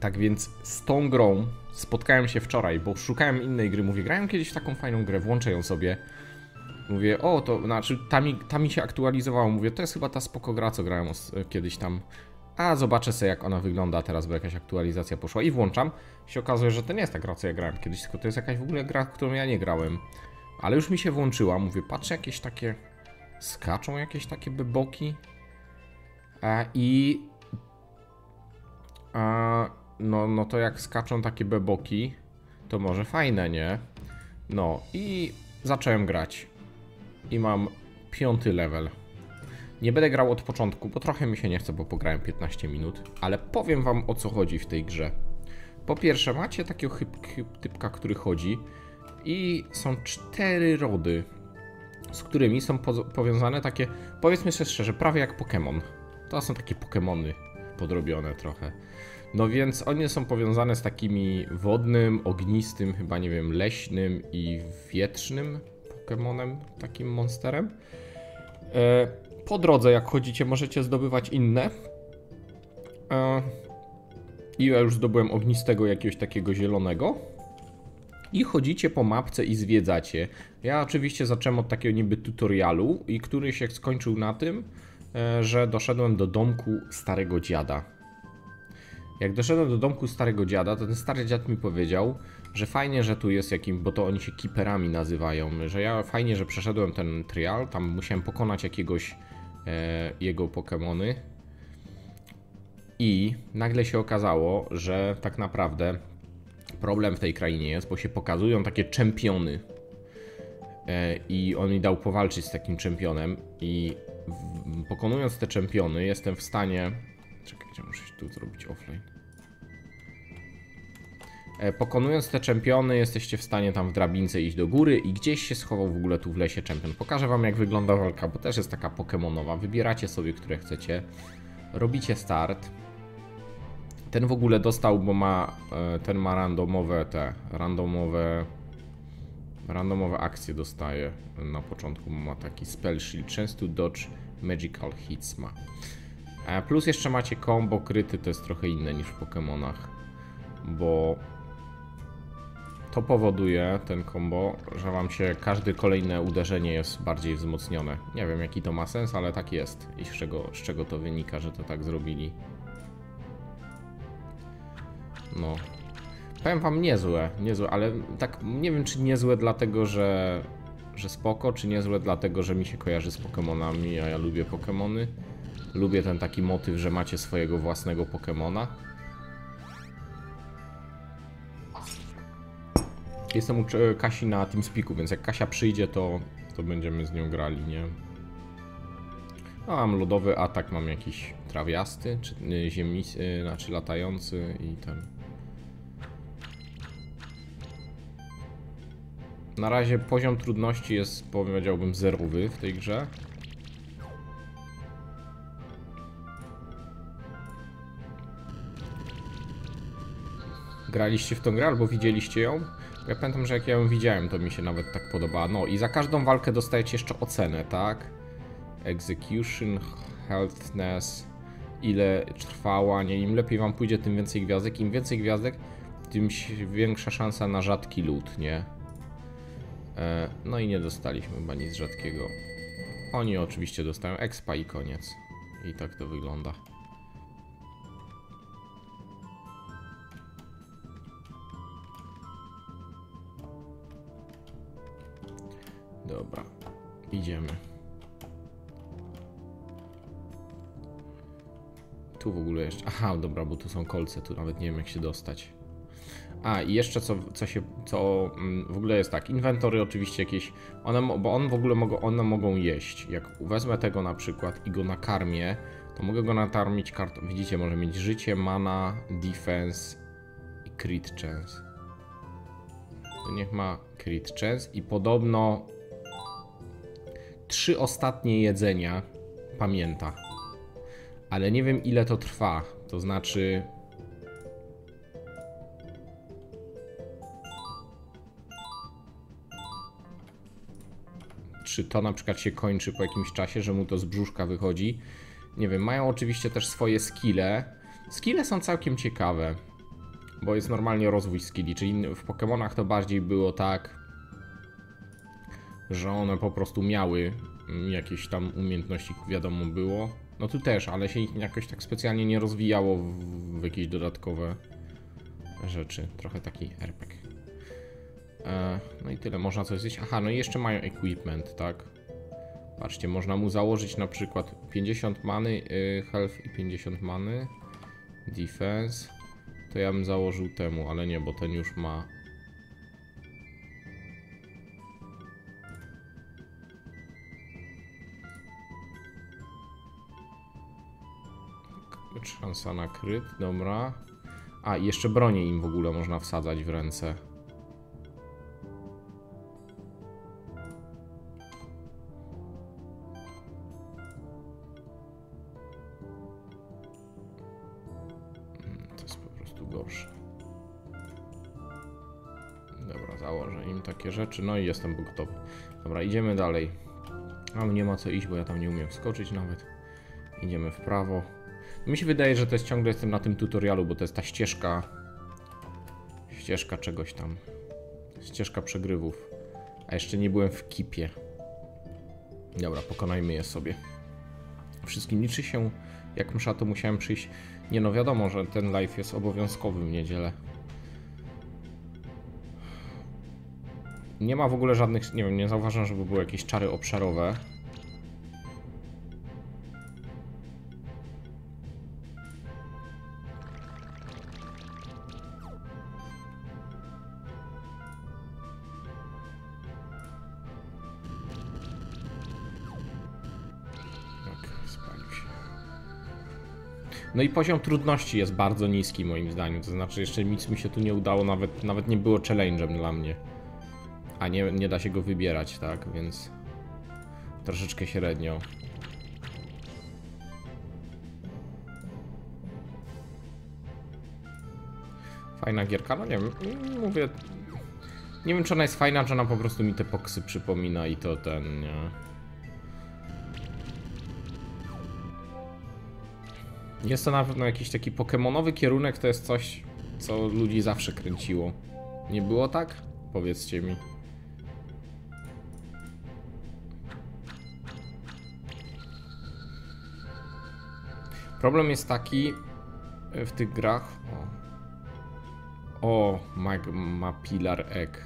Tak więc z tą grą spotkałem się wczoraj, bo szukałem innej gry, mówię, grałem kiedyś w taką fajną grę, włączę ją sobie. Mówię, o, to znaczy, ta mi się aktualizowało, mówię, to jest chyba ta spoko gra, co grałem kiedyś tam. A zobaczę sobie, jak ona wygląda teraz, bo jakaś aktualizacja poszła i włączam. Się okazuje, że to nie jest ta gra, co ja grałem kiedyś, tylko to jest jakaś w ogóle gra, którą ja nie grałem. Ale już mi się włączyła, mówię, patrzę, jakieś takie... Skaczą jakieś takie beboki. No to jak skaczą takie beboki, to może fajne, nie? No i zacząłem grać. I mam 5. level. Nie będę grał od początku, bo trochę mi się nie chce, bo pograłem 15 minut. Ale powiem wam, o co chodzi w tej grze. Po pierwsze, macie takiego typka, który chodzi. I są 4 rody, z którymi są powiązane takie, powiedzmy sobie szczerze, prawie jak Pokémon. To są takie Pokémony podrobione trochę. No więc one są powiązane z takimi wodnym, ognistym, chyba nie wiem, leśnym i wietrznym Pokémonem, takim monsterem. Po drodze, jak chodzicie, możecie zdobywać inne. I ja już zdobyłem ognistego, jakiegoś takiego zielonego. I chodzicie po mapce i zwiedzacie. Ja oczywiście zacząłem od takiego niby tutorialu i który się skończył na tym, że doszedłem do domku starego dziada. Jak doszedłem do domku starego dziada, to ten stary dziad mi powiedział, że fajnie, że tu jest jakimś, bo to oni się keeperami nazywają, że ja fajnie, że przeszedłem ten trial, tam musiałem pokonać jakiegoś jego Pokemony. I nagle się okazało, że tak naprawdę problem w tej krainie jest, bo się pokazują takie czempiony. I on mi dał powalczyć z takim czempionem i pokonując te czempiony jestem w stanie... Czekajcie, muszę się tu zrobić offline. Pokonując te czempiony jesteście w stanie tam w drabince iść do góry i gdzieś się schował w ogóle tu w lesie czempion. Pokażę wam, jak wygląda walka, bo też jest taka pokemonowa. Wybieracie sobie, które chcecie. Robicie start. Ten w ogóle dostał, bo ma... Ten ma randomowe te... Randomowe akcje dostaje. Na początku ma taki spell shield. Często dodge magical hits ma. Plus jeszcze macie combo kryty. To jest trochę inne niż w Pokemonach. Bo... To powoduje, ten combo, że wam się każde kolejne uderzenie jest bardziej wzmocnione. Nie wiem, jaki to ma sens, ale tak jest. I z czego to wynika, że to tak zrobili. No, powiem wam, niezłe, ale tak nie wiem, czy niezłe dlatego, że spoko, czy niezłe dlatego, że mi się kojarzy z Pokemonami, a ja lubię Pokemony. Lubię ten taki motyw, że macie swojego własnego Pokemona. Jestem u Kasi na Teamspeaku, więc jak Kasia przyjdzie, to będziemy z nią grali, nie? No, mam lodowy atak, mam jakiś trawiasty, czy ziemnisty, znaczy latający i ten... Na razie poziom trudności jest, powiedziałbym, zerowy w tej grze. Graliście w tą grę albo widzieliście ją? Ja pamiętam, że jak ja ją widziałem, to mi się nawet tak podoba. No i za każdą walkę dostajecie jeszcze ocenę, tak? Execution, healthness, ile trwała, nie? Im lepiej wam pójdzie, tym więcej gwiazdek. Im więcej gwiazdek, tym większa szansa na rzadki loot, nie? No i nie dostaliśmy chyba nic rzadkiego. Oni oczywiście dostają expa i koniec. I tak to wygląda. Dobra, idziemy. Tu w ogóle jeszcze... Aha, dobra, bo tu są kolce, tu nawet nie wiem, jak się dostać. A i jeszcze w ogóle jest tak, inwentory oczywiście jakieś, one mogą jeść. Jak wezmę tego na przykład i go nakarmię, to mogę go nakarmić kartą. Widzicie, może mieć życie, mana, defense i crit chance. To niech ma crit chance i podobno 3 ostatnie jedzenia pamięta. Ale nie wiem, ile to trwa, to znaczy... Czy to na przykład się kończy po jakimś czasie, że mu to z brzuszka wychodzi. Nie wiem, mają oczywiście też swoje skille. Skille są całkiem ciekawe. bo jest normalnie rozwój skilli, czyli w Pokémonach to bardziej było tak, że one po prostu miały jakieś tam umiejętności, wiadomo było. No tu też, ale się ich jakoś tak specjalnie nie rozwijało w jakieś dodatkowe rzeczy. Trochę taki RPG. No i tyle, można coś zjeść. Aha, no i jeszcze mają equipment, tak? Patrzcie, można mu założyć na przykład 50 many, health i 50 many. Defense. To ja bym założył temu, ale nie, bo ten już ma... Szansa na kryt, dobra. A, i jeszcze bronię im w ogóle można wsadzać w ręce. To jest po prostu gorsze. Dobra, założę im takie rzeczy, no i jestem gotowy. Dobra, idziemy dalej. A nie ma co iść, bo ja tam nie umiem wskoczyć nawet. Idziemy w prawo. Mi się wydaje, że to jest ciągle jestem na tym tutorialu, bo to jest ta ścieżka. Ścieżka czegoś tam. Ścieżka przegrywów. A jeszcze nie byłem w kipie. Dobra, pokonajmy je sobie. Wszystkim liczy się. Jak msza, to musiałem przyjść. Nie no, wiadomo, że ten live jest obowiązkowy w niedzielę. Nie ma w ogóle żadnych, nie wiem, nie zauważam, żeby były jakieś czary obszarowe. No i poziom trudności jest bardzo niski moim zdaniem, to znaczy jeszcze nic mi się tu nie udało, nawet nie było challenge'em dla mnie. A nie da się go wybierać, tak, więc troszeczkę średnio. Fajna gierka? No nie wiem, mówię... Nie wiem, czy ona jest fajna, czy ona po prostu mi te poksy przypomina i to ten... Nie? Jest to na pewno jakiś taki pokemonowy kierunek, to jest coś, co ludzi zawsze kręciło. Nie było tak? Powiedzcie mi. Problem jest taki w tych grach... O, Magma Pilar Egg.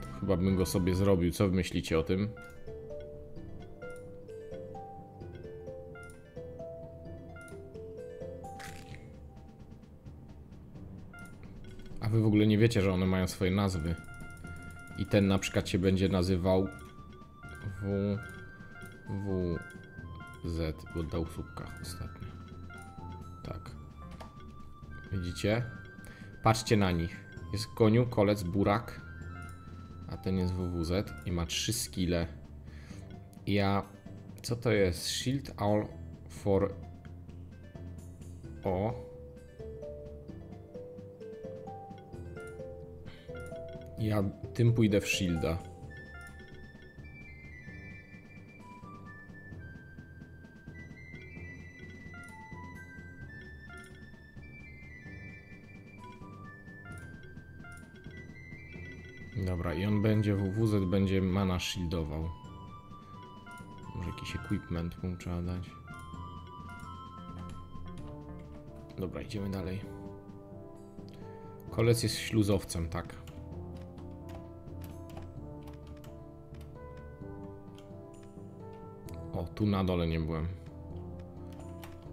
To chyba bym go sobie zrobił, co wy myślicie o tym? Wy w ogóle nie wiecie, że one mają swoje nazwy. I ten na przykład się będzie nazywał WWZ, bo dał w słupkach ostatnio. Tak. Widzicie? Patrzcie na nich. Jest koniu, kolec, burak. A ten jest WWZ i ma 3 skille. Ja... Co to jest? Shield all for... O... Ja tym pójdę w shielda. Dobra, i on będzie WWZ, będzie mana shieldował. Może jakiś equipment mu trzeba dać. Dobra, idziemy dalej. Kolec jest śluzowcem, tak. O, tu na dole nie byłem.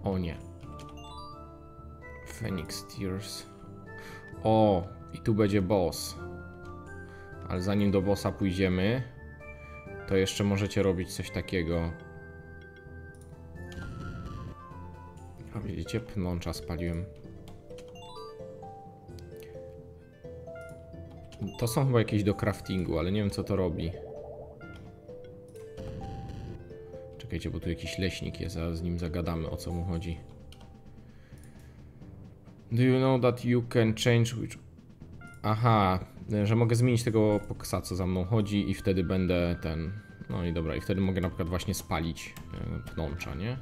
O nie. Phoenix Tears. O, i tu będzie boss. Ale zanim do bossa pójdziemy, to jeszcze możecie robić coś takiego. A widzicie, pnącza spaliłem. To są chyba jakieś do craftingu, ale nie wiem co to robi. Czekajcie, bo tu jakiś leśnik jest, a z nim zagadamy, o co mu chodzi. Do you know that you can change which... Aha, że mogę zmienić tego poksa, co za mną chodzi i wtedy będę ten... No i dobra, i wtedy mogę na przykład właśnie spalić pnącza, nie?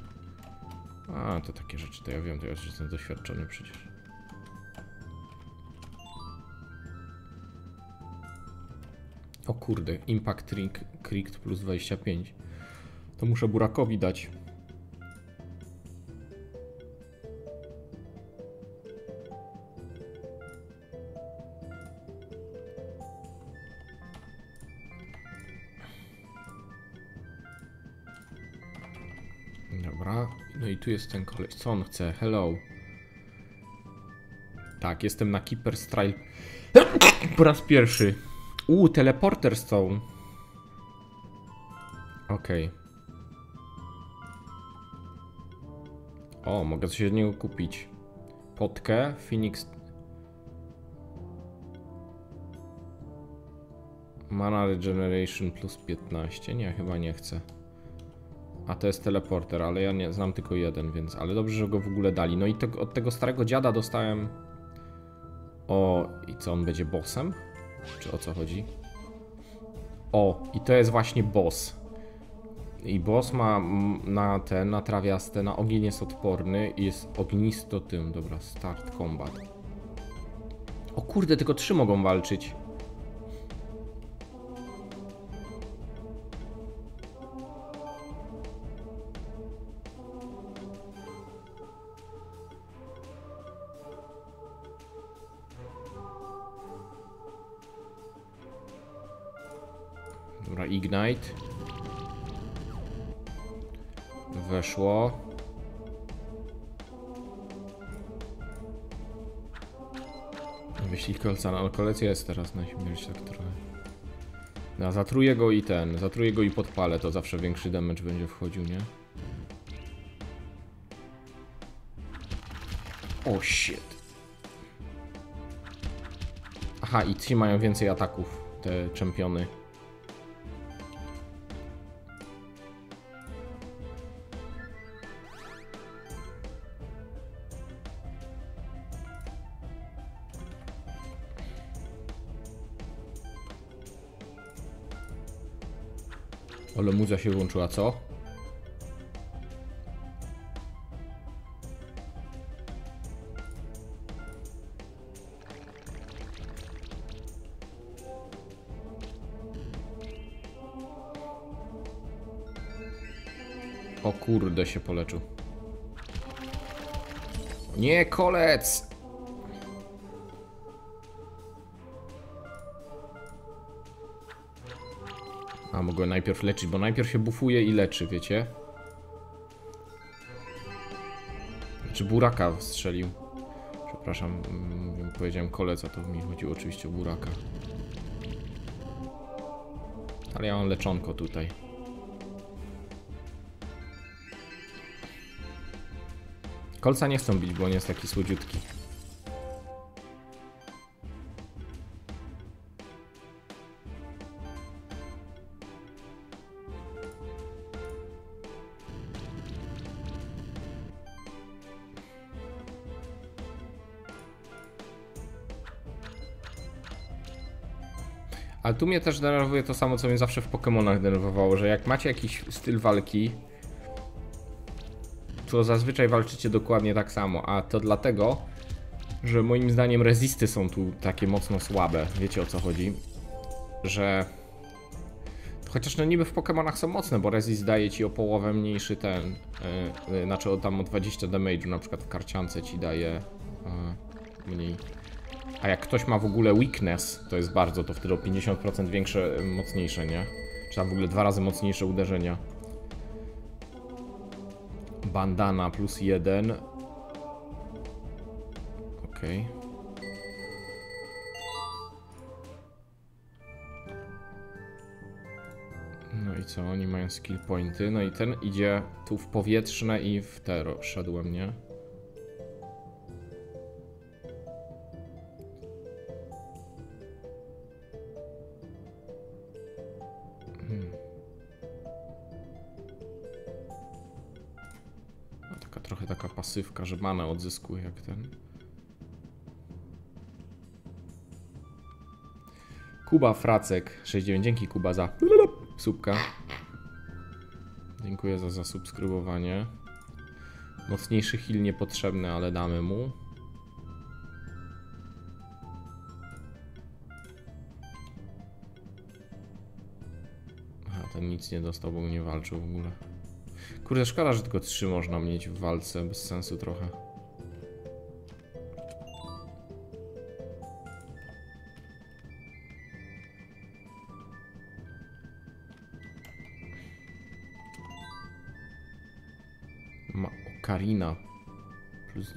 A, to takie rzeczy, to ja wiem, to ja już jestem doświadczony przecież. O kurde, Impact Creek plus 25. To muszę burakowi dać. Dobra, no i tu jest ten koleś. Co on chce? Hello. Tak, jestem na Keeper's Trail po raz pierwszy. Teleporter Stone. Okej. O, mogę coś od niego kupić. Potkę, Phoenix... Mana Regeneration plus 15. Nie, chyba nie chcę. A to jest teleporter, ale ja nie znam tylko jeden, więc... Ale dobrze, że go w ogóle dali. No i to, od tego starego dziada dostałem... O, i co, on będzie bossem? Czy o co chodzi? O, i to jest właśnie boss. I boss ma na trawiaste, na ogień jest odporny i jest ognisto tym. Dobra, start combat. O kurde, tylko 3 mogą walczyć. Dobra, Ignite. Weszło. Wyślij kolca, no kolecja jest teraz na śmierć tak trochę. No, zatruję go i ten, zatruję go i podpalę, to zawsze większy damage będzie wchodził, nie? O shit. Aha, i ci mają więcej ataków, te czempiony. Ale muza się włączyła, co? O kurde, się poleczył. Nie, kolec! A mogę najpierw leczyć, bo najpierw się bufuje i leczy, wiecie? Znaczy buraka strzelił. Przepraszam, powiedziałem koleca, to mi chodziło oczywiście o buraka. Ale ja mam leczonko tutaj. Kolca nie chcą bić, bo on jest taki słodziutki. Ale tu mnie też denerwuje to samo, co mnie zawsze w Pokémonach denerwowało, że jak macie jakiś styl walki, to zazwyczaj walczycie dokładnie tak samo, a to dlatego, że moim zdaniem rezisty są tu takie mocno słabe, wiecie o co chodzi, że... Chociaż no niby w Pokémonach są mocne, bo resist daje ci o połowę mniejszy ten, znaczy tam o 20 damage'u, na przykład w karciance ci daje mniej. A jak ktoś ma w ogóle weakness, to jest bardzo, to wtedy o 50% większe, mocniejsze, nie? Czy tam w ogóle 2 razy mocniejsze uderzenia. Bandana plus 1. Okej. No i co? Oni mają skill pointy. No i ten idzie tu w powietrzne i w tero. Szedłem, nie? Trochę taka pasywka, że manę odzyskuje jak ten. Kuba Fracek 69. Dzięki Kuba za subka. Dziękuję za zasubskrybowanie. Mocniejszy heal niepotrzebny, ale damy mu. Aha, ten nic nie dostał, bo nie walczył w ogóle. Kurde, szkoda, że tylko 3 można mieć w walce, bez sensu trochę. Ma Okarina. Plus...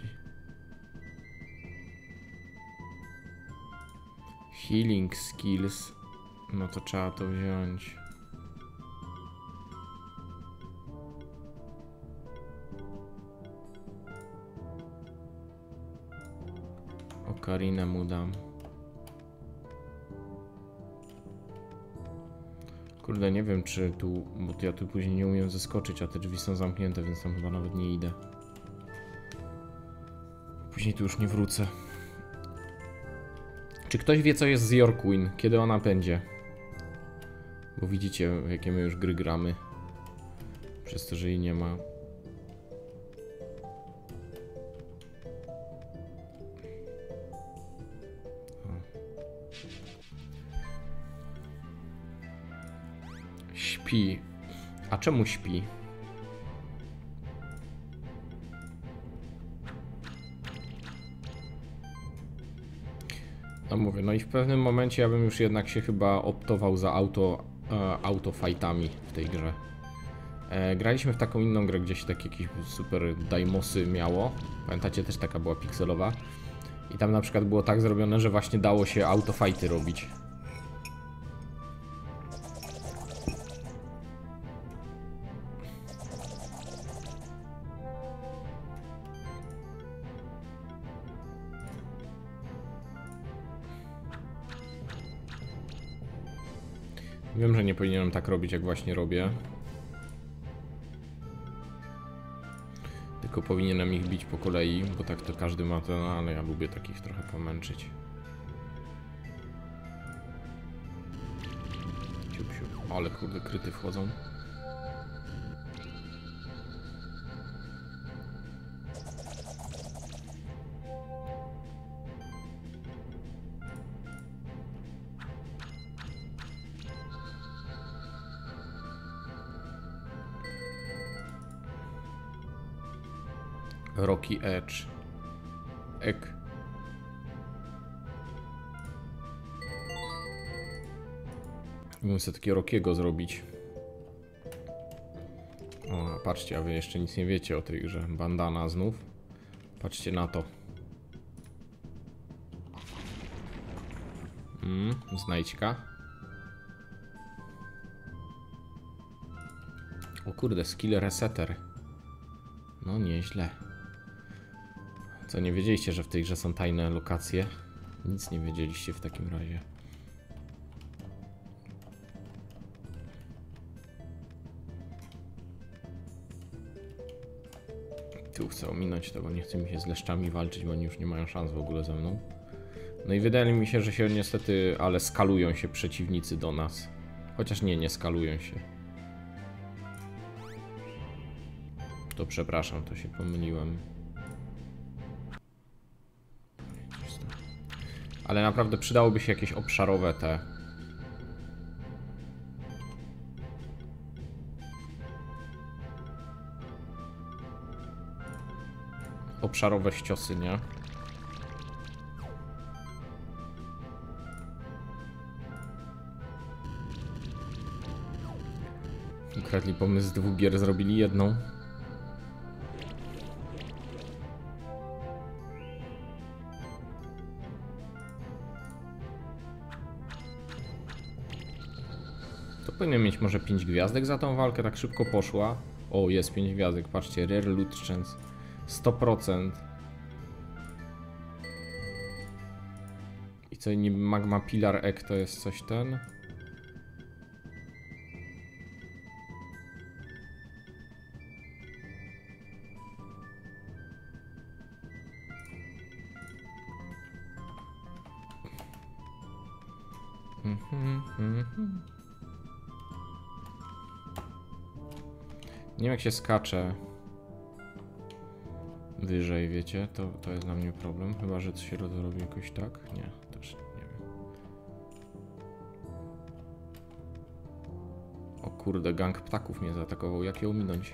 Healing skills. No to trzeba to wziąć. Karinę mu dam. Kurde, nie wiem czy tu, bo ja tu później nie umiem zeskoczyć, a te drzwi są zamknięte, więc tam chyba nawet nie idę. Później tu już nie wrócę. Czy ktoś wie co jest z Your Queen? Kiedy ona będzie? Bo widzicie jakie my już gry gramy. Przez to, że jej nie ma. Śpi. A czemu śpi? No mówię, no i w pewnym momencie ja bym już jednak się chyba optował za autofightami w tej grze. Graliśmy w taką inną grę, gdzie się tak jakieś super daimosy miało. Pamiętacie, też taka była pikselowa. I tam na przykład było tak zrobione, że właśnie dało się autofighty robić. Wiem, że nie powinienem tak robić, jak właśnie robię. Tylko powinienem ich bić po kolei, bo tak to każdy ma ten, no, ale ja lubię takich trochę pomęczyć. Ale kurde, kryty wchodzą. Rocky Edge. Ek. Muszę takiego Rockiego zrobić. O, patrzcie, a wy jeszcze nic nie wiecie o tej grze. Bandana znów. Patrzcie na to. Znajdźka. O kurde, skill resetter. No nieźle. Co, nie wiedzieliście, że w tej grze są tajne lokacje? Nic nie wiedzieliście w takim razie. Tu chcę ominąć to, bo nie chcę mi się z leszczami walczyć, bo oni już nie mają szans w ogóle ze mną. No i wydaje mi się, że się niestety, ale skalują się przeciwnicy do nas. Chociaż nie, nie skalują się. To przepraszam, to się pomyliłem. Ale naprawdę przydałoby się jakieś obszarowe te. Obszarowe ściosy, nie? Ukradli pomysł z 2 gier, zrobili jedną. Powinien mieć może 5 gwiazdek za tą walkę, tak szybko poszła. O, jest 5 gwiazdek, patrzcie, Rare Loot Chance 100%. I co niby Magma Pillar Egg to jest coś ten? Nie wiem jak się skacze. wyżej, wiecie, to jest dla mnie problem. Chyba że coś się robi jakoś tak. Nie, też nie wiem. O kurde, gang ptaków mnie zaatakował. Jak je ominąć?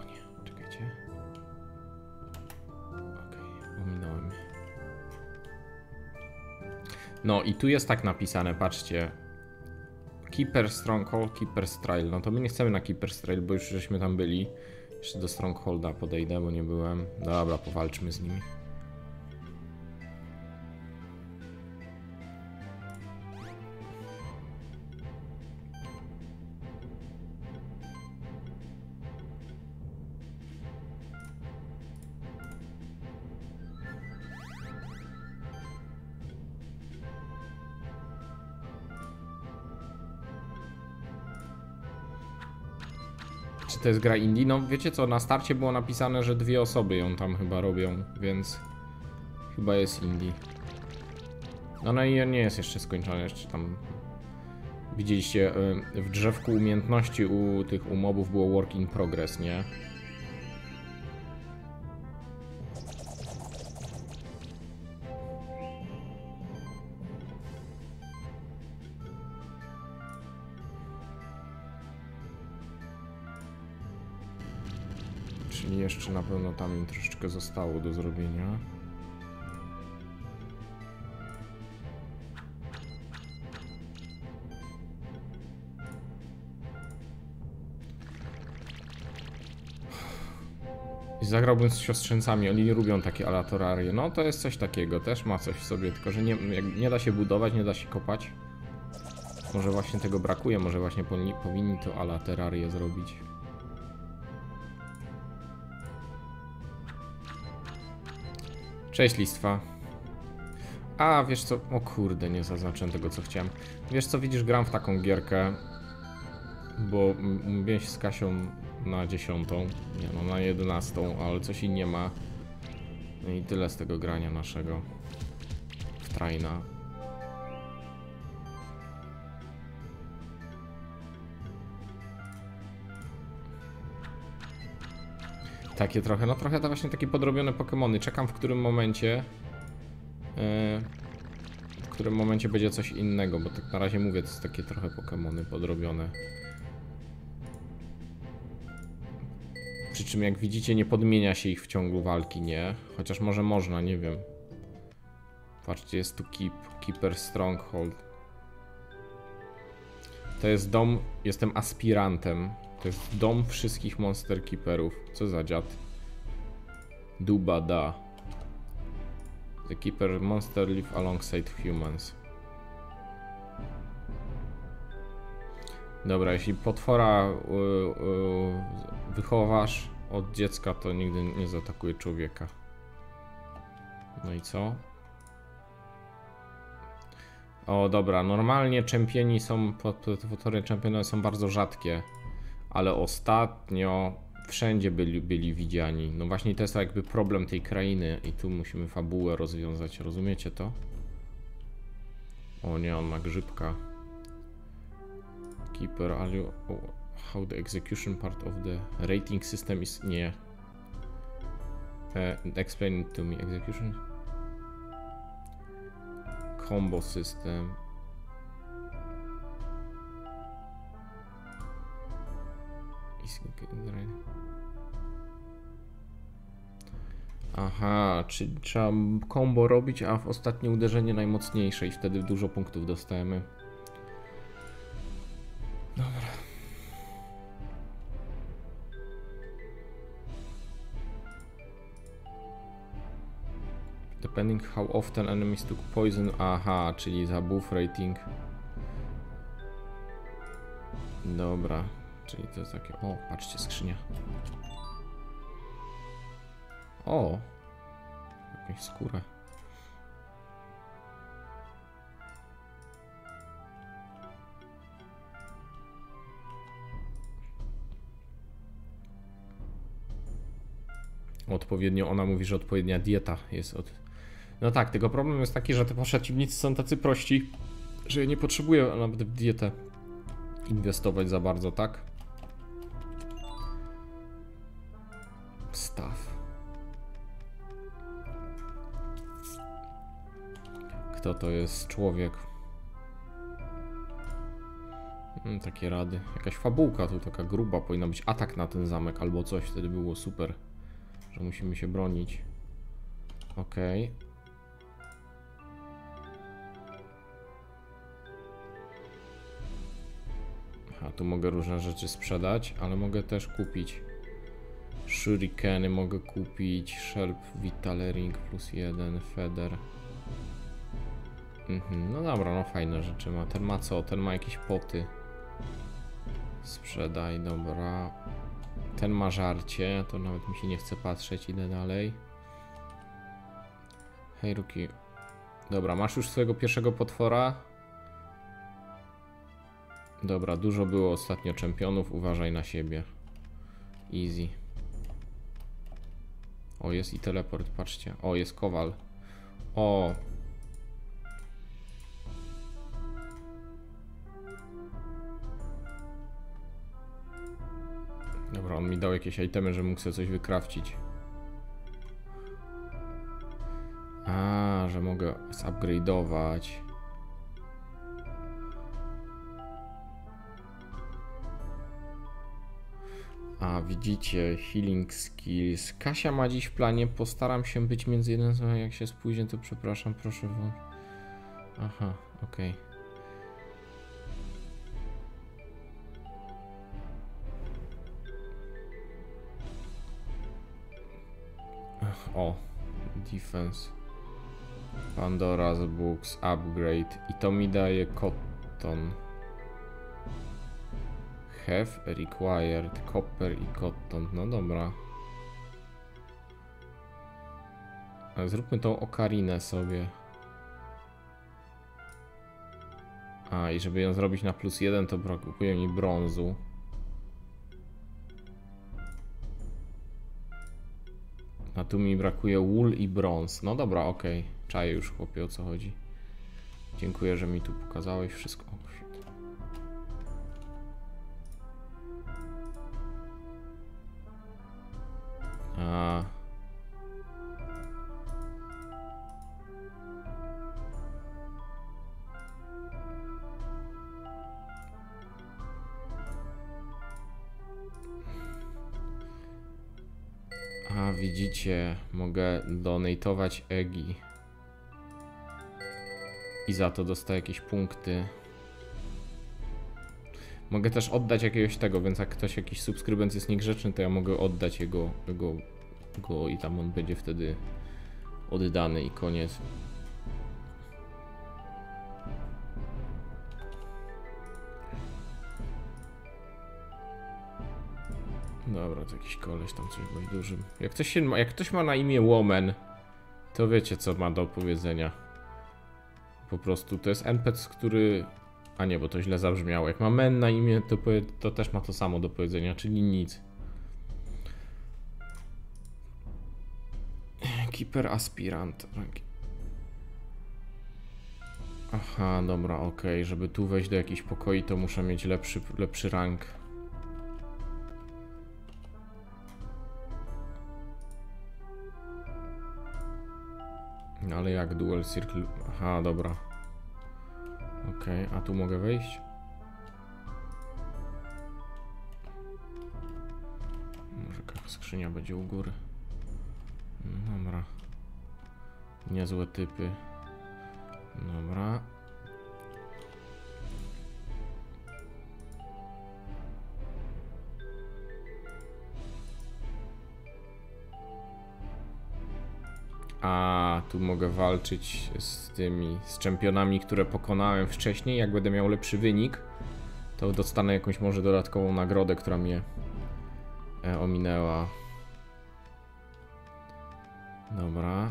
O nie, czekajcie. Okej, ominąłem. No i tu jest tak napisane, patrzcie. Keeper Stronghold, Keeper's Trail. No to my nie chcemy na Keeper's Trail, bo już żeśmy tam byli. Jeszcze do Strongholda podejdę, bo nie byłem. Dobra, powalczmy z nimi. To jest gra indie, no wiecie co, na starcie było napisane, że dwie osoby ją tam chyba robią, więc chyba jest indie. No, no i nie jest jeszcze skończone, jeszcze tam widzieliście w drzewku umiejętności u tych mobów było work in progress, nie? Jeszcze na pewno tam im troszeczkę zostało do zrobienia. I zagrałbym z siostrzeńcami, oni nie lubią takie alatorary. No to jest coś takiego, też ma coś w sobie, tylko że nie da się budować, nie da się kopać. Może właśnie tego brakuje, może właśnie powinni to alatorarię zrobić. Cześć listwa. A wiesz co, o kurde, nie zaznaczyłem tego, co chciałem. Wiesz co, widzisz, gram w taką gierkę, bo mówiłem się z Kasią na 10, nie no, na 11, ale coś jej nie ma. No i tyle z tego grania naszego w traina. Takie trochę, no trochę to właśnie takie podrobione Pokémony. Czekam, w którym momencie będzie coś innego, bo tak na razie mówię, to jest takie trochę Pokémony podrobione. Przy czym jak widzicie, nie podmienia się ich w ciągu walki, nie? Chociaż może można, nie wiem. Patrzcie, jest tu Keeper Stronghold. To jest dom, jestem aspirantem. To jest dom wszystkich Monster Keeperów. Co za dziad? Duba da. The Keeper Monster live alongside humans. Dobra, jeśli potwora wychowasz od dziecka, to nigdy nie zaatakuje człowieka. No i co? O dobra, normalnie czempioni są, potwory czempiony są bardzo rzadkie. Ale ostatnio wszędzie byli widziani. No właśnie to jest jakby problem tej krainy i tu musimy fabułę rozwiązać, rozumiecie to? O nie, on ma grzybka. Keeper, how the execution part of the rating system is... Nie. Explain it to me, execution. Combo system. Aha, czyli trzeba combo robić, a w ostatnie uderzenie najmocniejsze i wtedy dużo punktów dostajemy. Dobra. Depending how often enemies took poison. Aha, czyli za buff rating. Dobra. Czyli to jest takie... O, patrzcie, skrzynia. O! Jakąś skórę. Odpowiednio, ona mówi, że odpowiednia dieta jest od... No tak, tylko problem jest taki, że te przeciwnicy są tacy prości, że ja nie potrzebuję nawet w dietę inwestować za bardzo, tak? Staw. Kto to jest? Człowiek. Takie rady. Jakaś fabułka tu taka gruba. Powinna być atak na ten zamek albo coś. Wtedy było super, że musimy się bronić. Okej. Aha, tu mogę różne rzeczy sprzedać, ale mogę też kupić. Shurikeny mogę kupić. Sherp, Vitalering +1, Feder. No dobra, no fajne rzeczy ma. Ten ma co? Ten ma jakieś poty. Sprzedaj, dobra. Ten ma żarcie, to nawet mi się nie chce patrzeć, idę dalej. Hej Ruki. Dobra, masz już swojego pierwszego potwora? Dobra, dużo było ostatnio czempionów, uważaj na siebie. Easy. O, jest i teleport, patrzcie. O, jest kowal. O. Dobra, on mi dał jakieś itemy, że mógł sobie coś wykrafcić. A, że mogę zupgrade'ować. A, widzicie, healing skills. Kasia ma dziś w planie, postaram się być między jednym, a jak się spóźnię, to przepraszam, proszę włączyć. Aha, okej. O, defense, Pandora's Books, upgrade i to mi daje cotton. Have required, copper i cotton, no dobra. Zróbmy tą okarinę sobie. A i żeby ją zrobić na +1 to brakuje mi brązu. A tu mi brakuje wool i brąz. No dobra, okej. Czaję już, chłopie, o co chodzi. Dziękuję, że mi tu pokazałeś wszystko. O, shit. A. A widzicie, mogę donatować Egi i za to dostaję jakieś punkty. Mogę też oddać jakiegoś tego, więc jak ktoś, jakiś subskrybent jest niegrzeczny, to ja mogę oddać jego i tam on będzie wtedy oddany i koniec. Dobra, to jakiś koleś tam coś był dużym. Jak ktoś ma na imię Woman, to wiecie co ma do powiedzenia. Po prostu to jest NPC, który... A nie, bo to źle zabrzmiało. Jak ma men na imię, to też ma to samo do powiedzenia, czyli nic. Keeper Aspirant. Aha, dobra, okej. Żeby tu wejść do jakichś pokoi, to muszę mieć lepszy rank. Ale jak dual circle... Aha, dobra. Okej, a tu mogę wejść? Może jakaś skrzynia będzie u góry. Dobra. Niezłe typy. Dobra. A tu mogę walczyć z czempionami, które pokonałem wcześniej. Jak będę miał lepszy wynik, to dostanę jakąś może dodatkową nagrodę, która mnie ominęła. Dobra.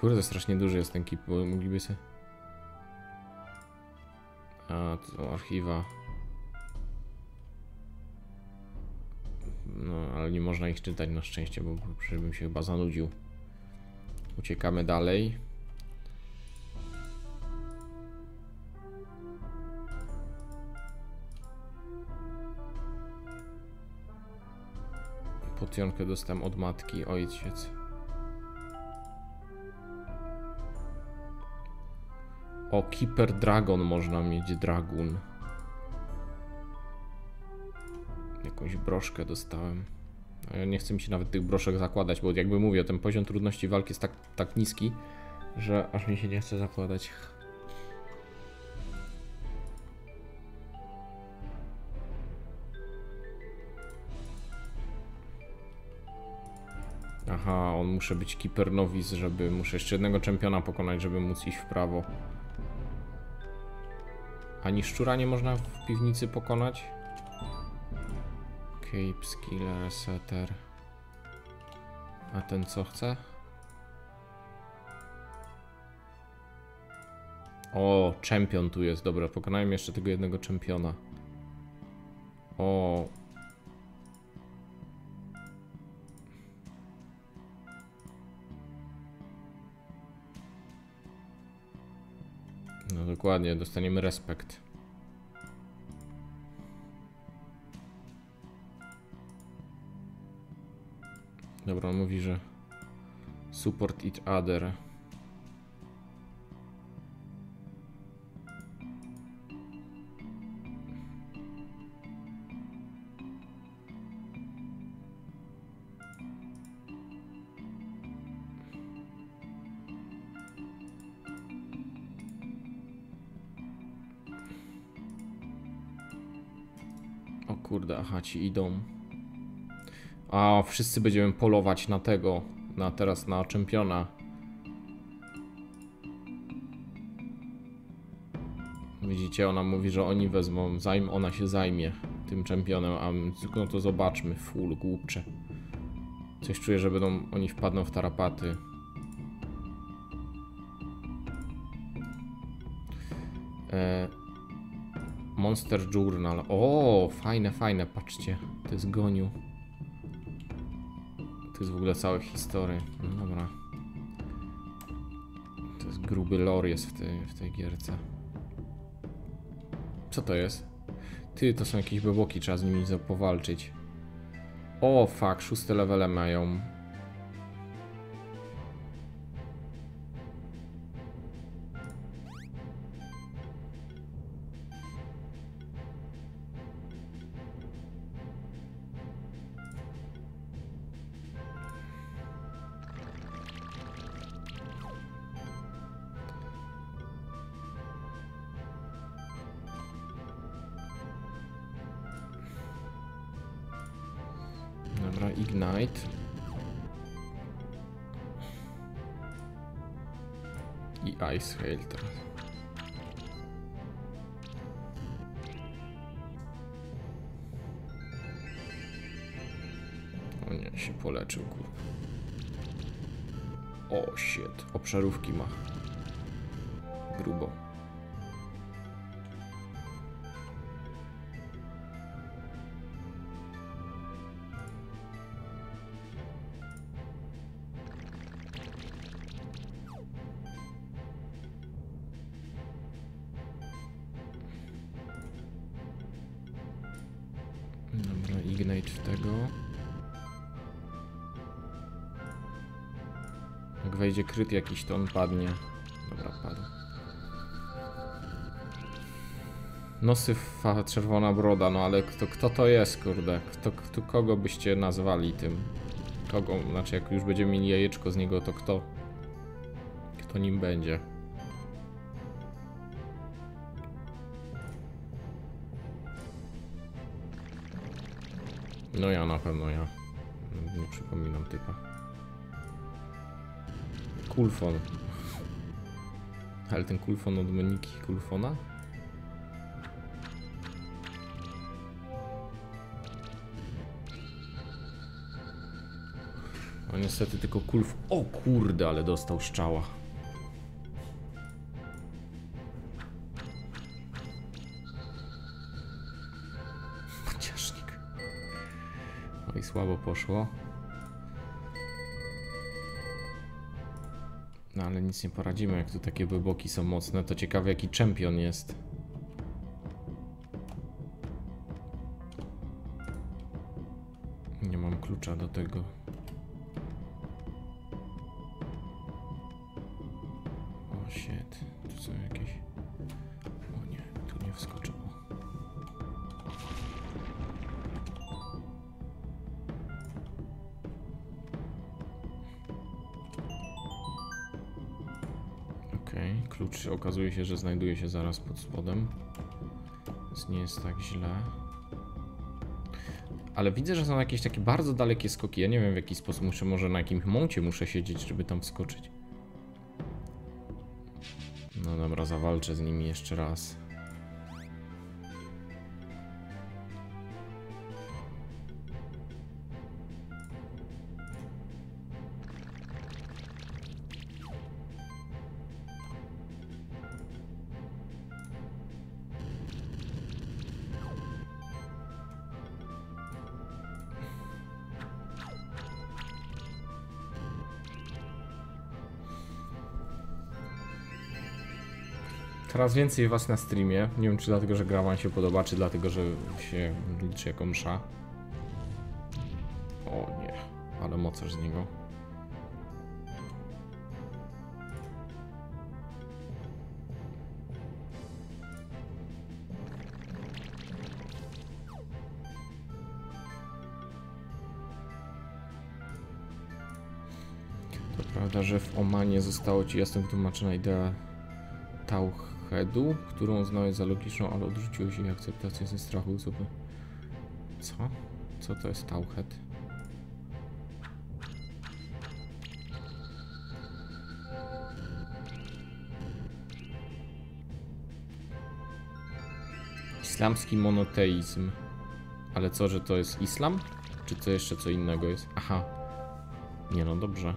Kurde, strasznie duży jest ten kip, bo mogliby sobie... A, to są archiwa. No, ale nie można ich czytać na szczęście, bo przecież bym się chyba zanudził. Uciekamy dalej. Potionkę dostałem od matki, ojciec. O, Keeper Dragon można mieć, Dragun. Jakąś broszkę dostałem. Nie chcę mi się nawet tych broszek zakładać, bo jakby mówię, ten poziom trudności walki jest tak niski, że aż mi się nie chce zakładać. Aha, on muszę być Keeper Nowic, żeby... Muszę jeszcze jednego czempiona pokonać, żeby móc iść w prawo. Ani szczura nie można w piwnicy pokonać? Cape, Skiller, Resetter. A ten co chce? O, czempion tu jest, dobra, pokonałem jeszcze tego jednego czempiona. O... No dokładnie, dostaniemy respekt. Dobra, on mówi, że support each other. Kurde, aha, ci idą. A wszyscy będziemy polować na tego, teraz na czempiona. Widzicie, ona mówi, że oni wezmą, ona się zajmie tym czempionem, a my, no to zobaczmy, full głupcze. Coś czuję, że będą, oni wpadną w tarapaty. Monster Journal. O, fajne, patrzcie. To jest goniu. To jest w ogóle całe historie. No dobra. To jest gruby lore jest w tej gierce. Co to jest? Ty, to są jakieś beboki, trzeba z nimi powalczyć. O, fuck, 6 levele mają. Ignite. I Ice Hail teraz. O nie, się poleczył, kurwa. O shit, obszarówki ma. Grubo. Wejdzie kryt jakiś, to on padnie. Dobra, padł. Nosyfa, czerwona broda, no ale kto to jest, kurde? Kogo byście nazwali tym? Kogo? Znaczy, jak już będziemy mieli jajeczko z niego, to kto? Kto nim będzie? No ja na pewno, nie przypominam typa. Kulfon. Ale ten kulfon od Moniki Kulfona? No niestety tylko kulf... O kurde, ale dostał strzała. Pociesznik. No i słabo poszło. No ale nic nie poradzimy, jak tu takie beboki są mocne, to ciekawe jaki czempion jest. Nie mam klucza do tego. O shit, tu są jakieś... O nie, tu nie wskoczyło. Okej, klucz okazuje się, że znajduje się zaraz pod spodem. Więc nie jest tak źle. Ale widzę, że są jakieś takie bardzo dalekie skoki. Ja nie wiem, w jaki sposób muszę, może na jakimś moncie muszę siedzieć, żeby tam wskoczyć. No dobra, zawalczę z nimi jeszcze raz. Coraz więcej was na streamie. Nie wiem, czy dlatego, że gra wam się podoba, czy dlatego, że się liczy jako msza. O nie, ale mocarz z niego. To prawda, że w Omanie zostało ci jasno wytłumaczona idea Tauch, którą uznałeś za logiczną, ale odrzuciłeś jej akceptację ze strachu zupełnie. Co? Co to jest Tauchet? Islamski monoteizm. Ale co, że to jest islam? Czy to jeszcze co innego jest? Aha. Nie no, dobrze.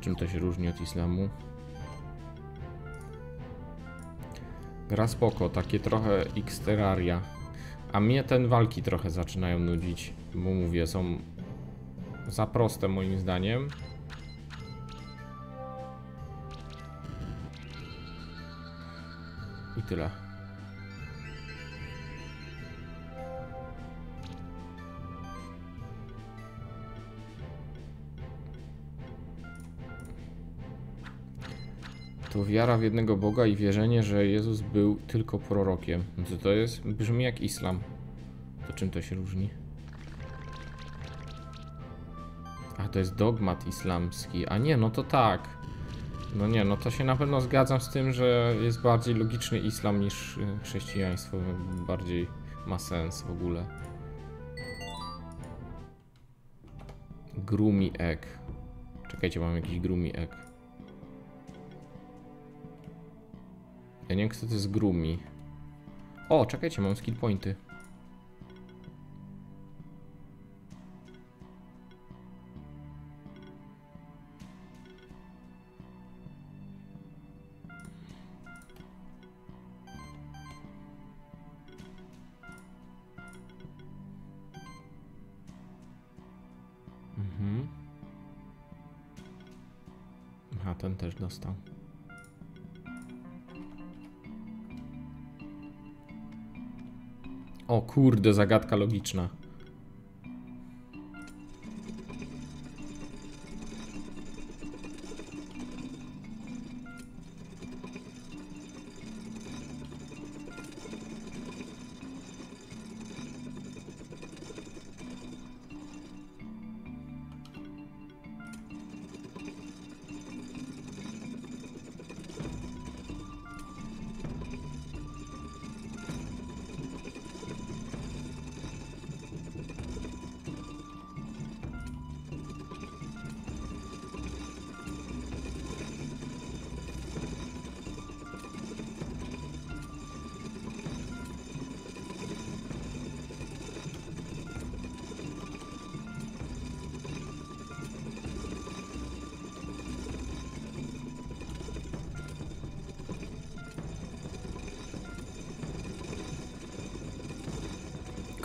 Czym to się różni od islamu? Gra spoko, takie trochę Xterraria. A mnie ten walki trochę zaczynają nudzić, bo mówię, są za proste moim zdaniem. I tyle. To wiara w jednego Boga i wierzenie, że Jezus był tylko prorokiem. Co to jest? Brzmi jak islam. To czym to się różni? A to jest dogmat islamski. A nie, no to tak. No nie, no to się na pewno zgadzam z tym, że jest bardziej logiczny islam niż chrześcijaństwo. Bardziej ma sens w ogóle. Grumi egg. Czekajcie, mam jakiś grumi egg. Ja nie wiem, kto to jest grumi. O, czekajcie, mam skill pointy. Mhm. Aha, ten też dostał. O kurde, zagadka logiczna.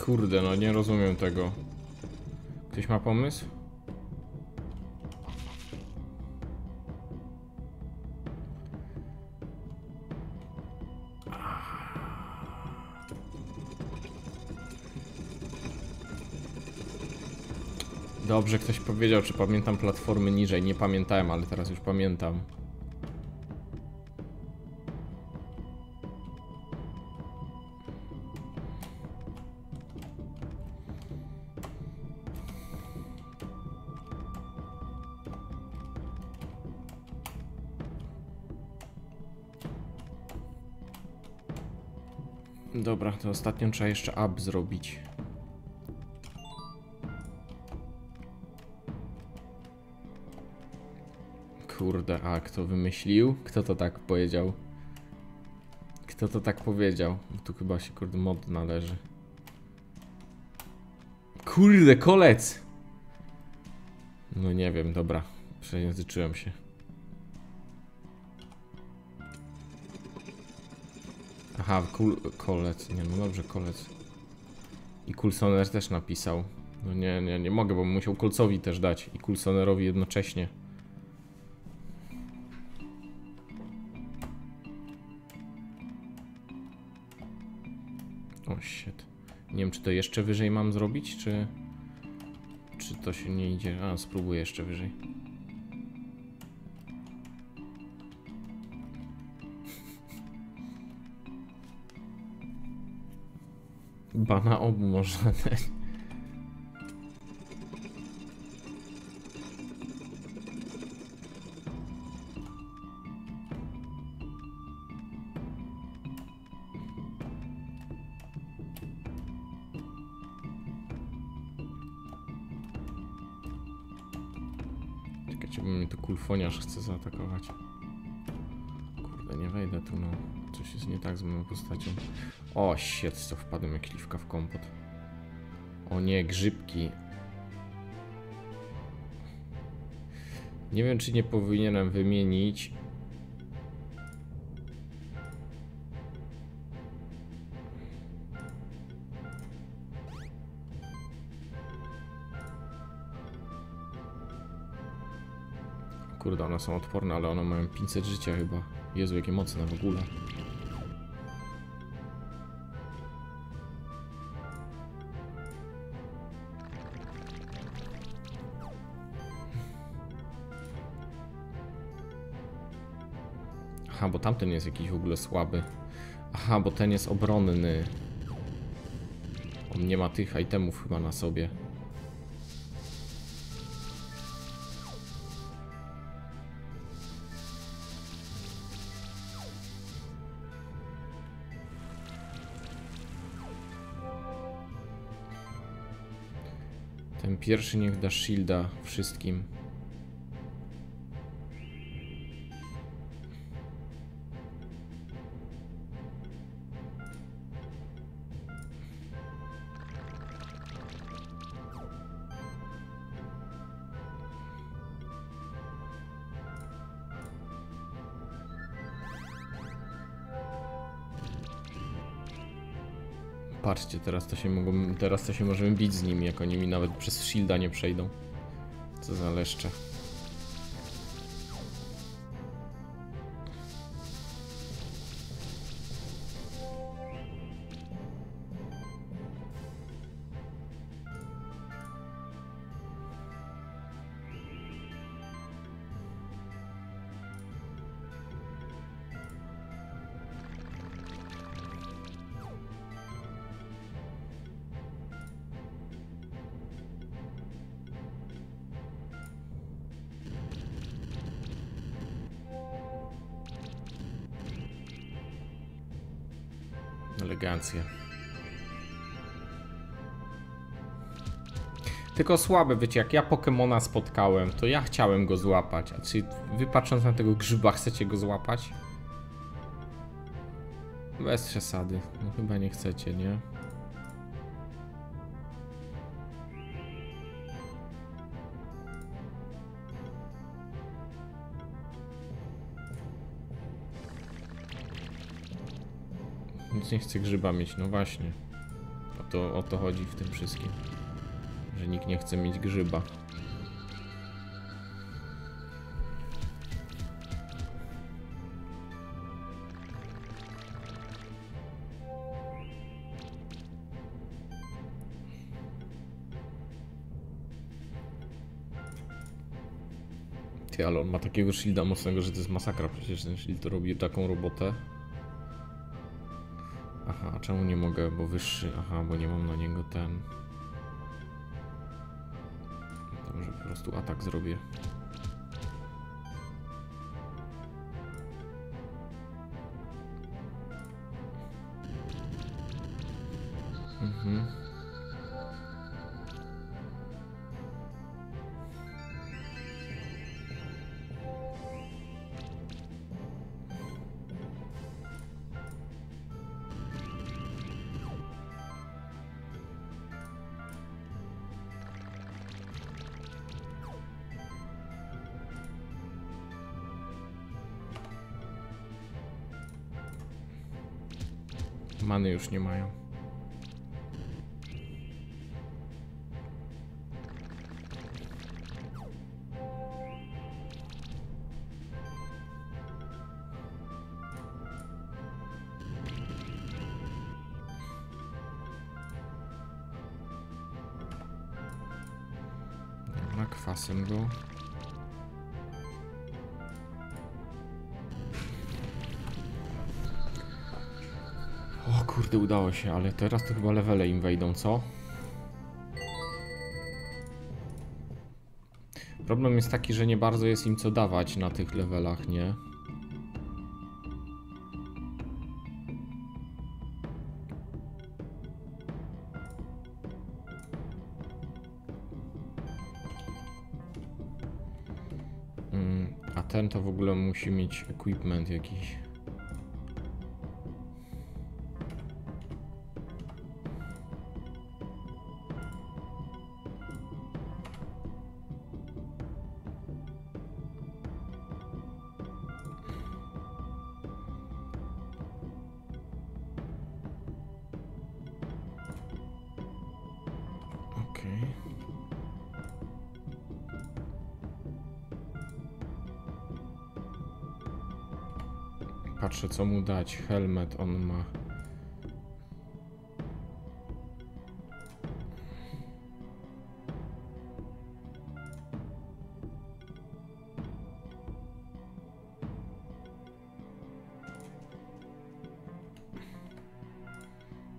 Kurde, no nie rozumiem tego. Ktoś ma pomysł? Dobrze, ktoś powiedział, czy pamiętam platformy niżej. Nie pamiętałem, ale teraz już pamiętam. Dobra, to ostatnio trzeba jeszcze up zrobić. Kurde, a kto wymyślił? Kto to tak powiedział? Kto to tak powiedział? Tu chyba się kurde mod należy. Kurde, kolec! No nie wiem, dobra. Przejęzyczyłem się. Aha, kolec, nie no dobrze, kolec. I Coulsoner też napisał. No nie, nie mogę, bo musiał Kolcowi też dać i Coulsonerowi jednocześnie. O shit. Nie wiem, czy to jeszcze wyżej mam zrobić, czy to się nie idzie. A, spróbuję jeszcze wyżej. Bana obu można dać. Czekajcie, bo mnie tu kulfoniarz chce zaatakować. Kurde, nie wejdę tu, no. Coś jest nie tak z moją postacią. O, shit, co wpadłem jak śliwka w kompot. O nie, grzybki. Nie wiem, czy nie powinienem wymienić. Kurde, one są odporne, ale one mają 500 życia chyba. Jezu, jakie mocne w ogóle. Aha, bo tamten jest jakiś w ogóle słaby. Aha, bo ten jest obronny. On nie ma tych itemów chyba na sobie. Ten pierwszy niech da shielda wszystkim. Patrzcie, teraz to się możemy bić z nimi, jak oni mi nawet przez shielda nie przejdą. Co za leszcze. Elegancja. Tylko słabe, wiecie, jak ja Pokemona spotkałem, to ja chciałem go złapać. A czy wy patrząc na tego grzyba chcecie go złapać? Bez przesady. No chyba nie chcecie, nie? Nic nie chce grzyba mieć, no właśnie. O to chodzi w tym wszystkim. Że nikt nie chce mieć grzyba. Ty, ale on ma takiego shielda mocnego, że to jest masakra. Przecież ten shield robi taką robotę. Aha, a czemu nie mogę, bo wyższy. Aha, bo nie mam na niego ten. Dobrze, po prostu atak zrobię. Mhm. Many już nie mają. Dobra, kwasem go. Kurde, udało się, ale teraz to chyba levele im wejdą, co? Problem jest taki, że nie bardzo jest im co dawać na tych levelach, nie? A ten to w ogóle musi mieć equipment jakiś. Patrzę, co mu dać. Helmet on ma.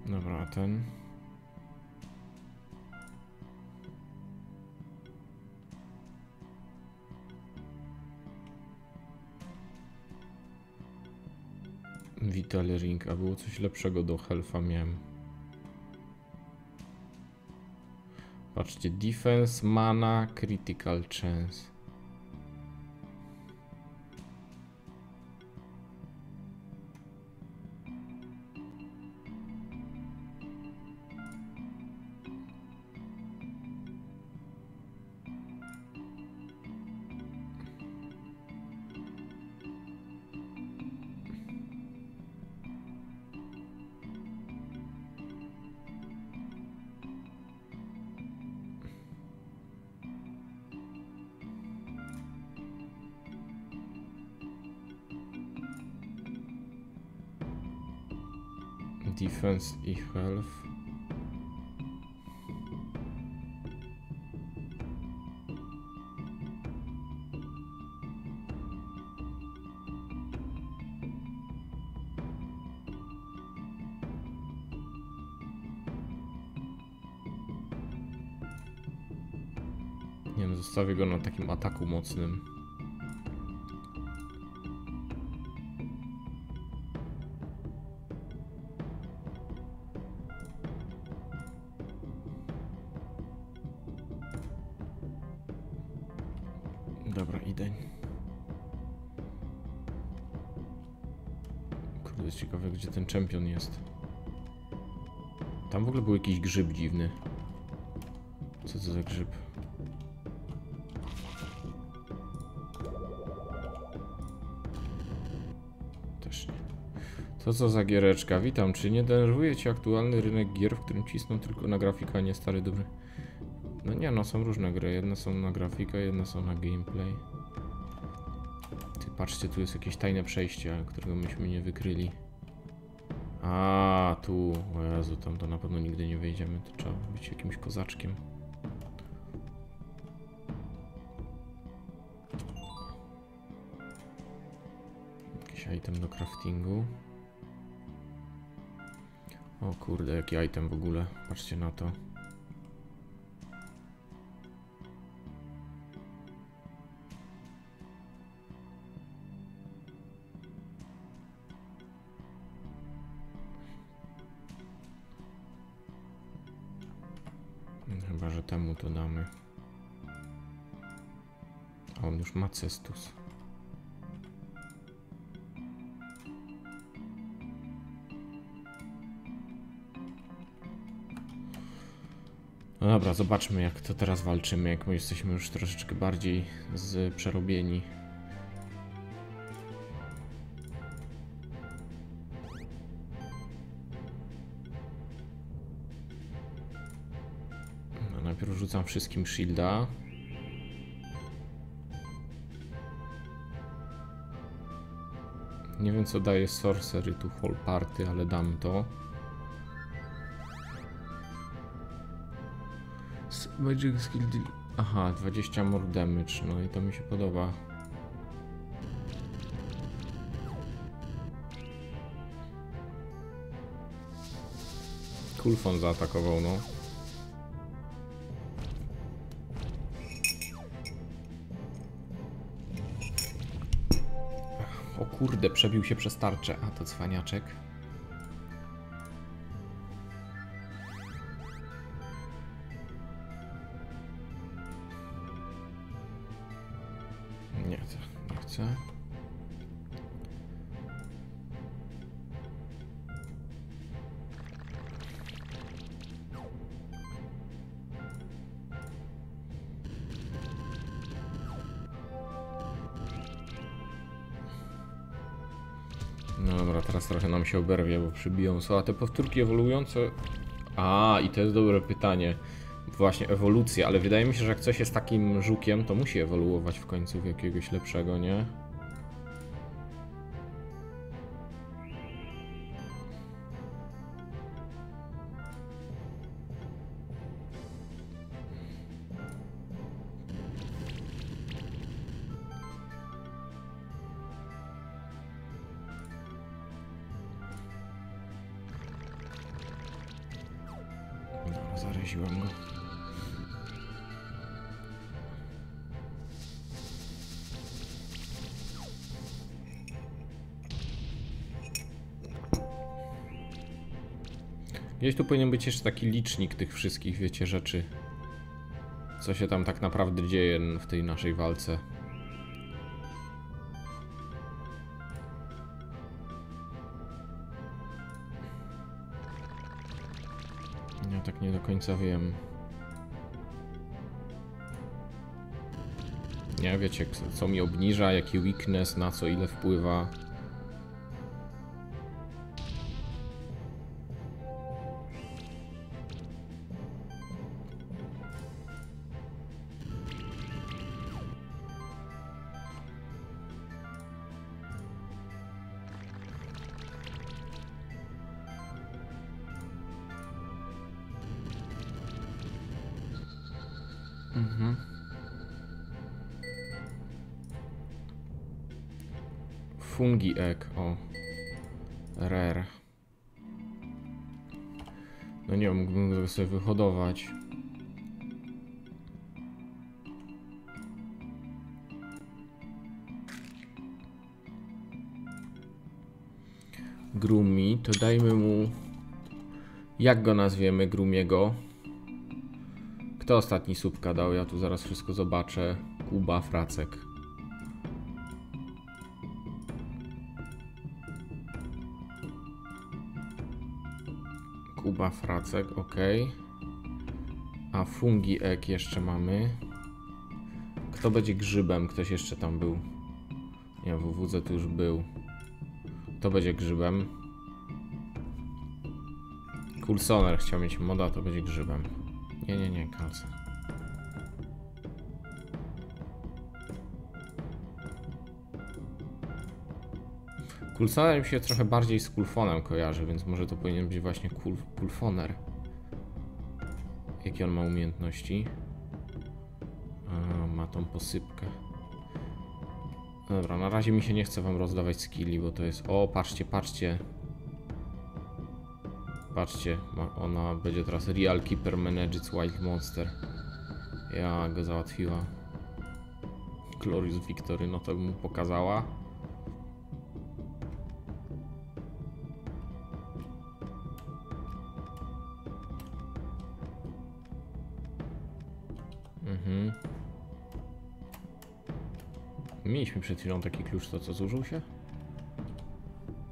Dobra, a ten. Vital Ring, a było coś lepszego do Health'a miałem. Patrzcie, Defense, Mana, Critical Chance. Defense i health. Nie wiem, zostawię go na takim ataku mocnym. Dobra, idę. Kurde, ciekawe, gdzie ten champion jest. Tam w ogóle był jakiś grzyb dziwny. Co to za grzyb? Też nie. To co za giereczka? Witam. Czy nie denerwuje cię aktualny rynek gier, w którym cisną tylko na grafikę, a nie stary dobry? No nie, no są różne gry, jedne są na grafikę, jedne są na gameplay. Ty, patrzcie, tu jest jakieś tajne przejście, którego myśmy nie wykryli. A tu, o Jezu, tam to na pewno nigdy nie wejdziemy, to trzeba być jakimś kozaczkiem. jakiś item do craftingu. O kurde, jaki item w ogóle, patrzcie na to. Chyba, że temu to damy. A on już ma cestus. No dobra, zobaczmy jak to teraz walczymy, jak my jesteśmy już troszeczkę bardziej przerobieni. No, najpierw rzucam wszystkim shielda. Nie wiem co daje sorcery tu whole party, ale dam to. Magic skill deal. Aha, 20 more damage, no i to mi się podoba. Kulfon zaatakował, no. O kurde, przebił się przez tarczę, a to cwaniaczek. No dobra, teraz trochę nam się oberwie, bo przybiją. A te powtórki ewoluujące... A, i to jest dobre pytanie. Właśnie, ewolucja, ale wydaje mi się, że jak coś jest takim żukiem, to musi ewoluować w końcu w jakiegoś lepszego, nie? Zaraziłem go. Gdzieś tu powinien być jeszcze taki licznik tych wszystkich, wiecie, rzeczy. Co się tam tak naprawdę dzieje w tej naszej walce. Ja tak nie do końca wiem. Nie wiecie, co mi obniża, jaki weakness, na co ile wpływa. Fungi egg, o. Rare. No nie wiem, mógłbym go sobie wyhodować. Grumi, to dajmy mu... Jak go nazwiemy, Grumiego? Kto ostatni słupka dał? Ja tu zaraz wszystko zobaczę. Kuba Fracek. Kuba Fracek, ok. A fungi egg jeszcze mamy. Kto będzie grzybem? Ktoś jeszcze tam był. Nie, WWZ tu już był. Kto będzie grzybem? Coulsoner chciał mieć moda, to będzie grzybem. Nie, nie, nie, kalca. Coulsoner mi się trochę bardziej z Coulfonem kojarzy, więc może to powinien być właśnie Coulfoner. Jakie on ma umiejętności? A, ma tą posypkę. Dobra, na razie mi się nie chce wam rozdawać skilli, bo to jest... O, patrzcie, patrzcie. Patrzcie, ona będzie teraz Real Keeper Manages Wild Monster. Ja go załatwiła. Glorious Victory, no to mu pokazała. Mieliśmy przed chwilą taki klucz, to co, zużył się?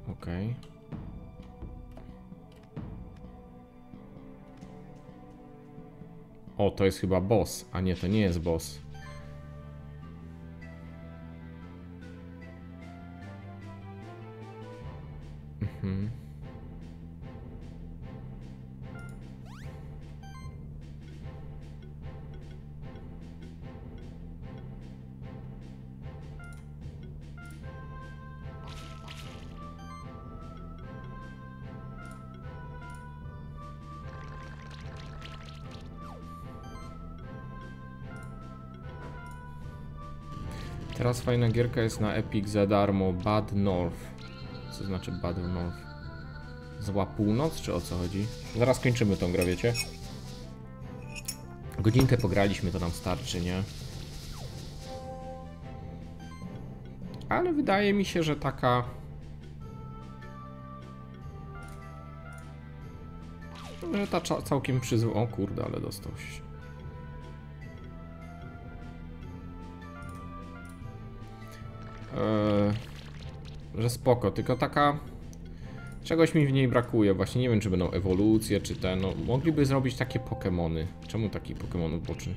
Okej. O, to jest chyba boss, a nie, to nie jest boss. Teraz fajna gierka jest na Epic za darmo, Bad North. Co znaczy Bad North? Zła północ, czy o co chodzi? Zaraz kończymy tą grę, wiecie? Godzinkę pograliśmy, to nam starczy, nie? Ale wydaje mi się, że taka... Że ta całkiem przyzwo... O kurde, ale dostał się. Że spoko, tylko taka... Czegoś mi w niej brakuje, właśnie nie wiem, czy będą ewolucje, czy te, no... Mogliby zrobić takie Pokémony. Czemu taki Pokémon uboczy?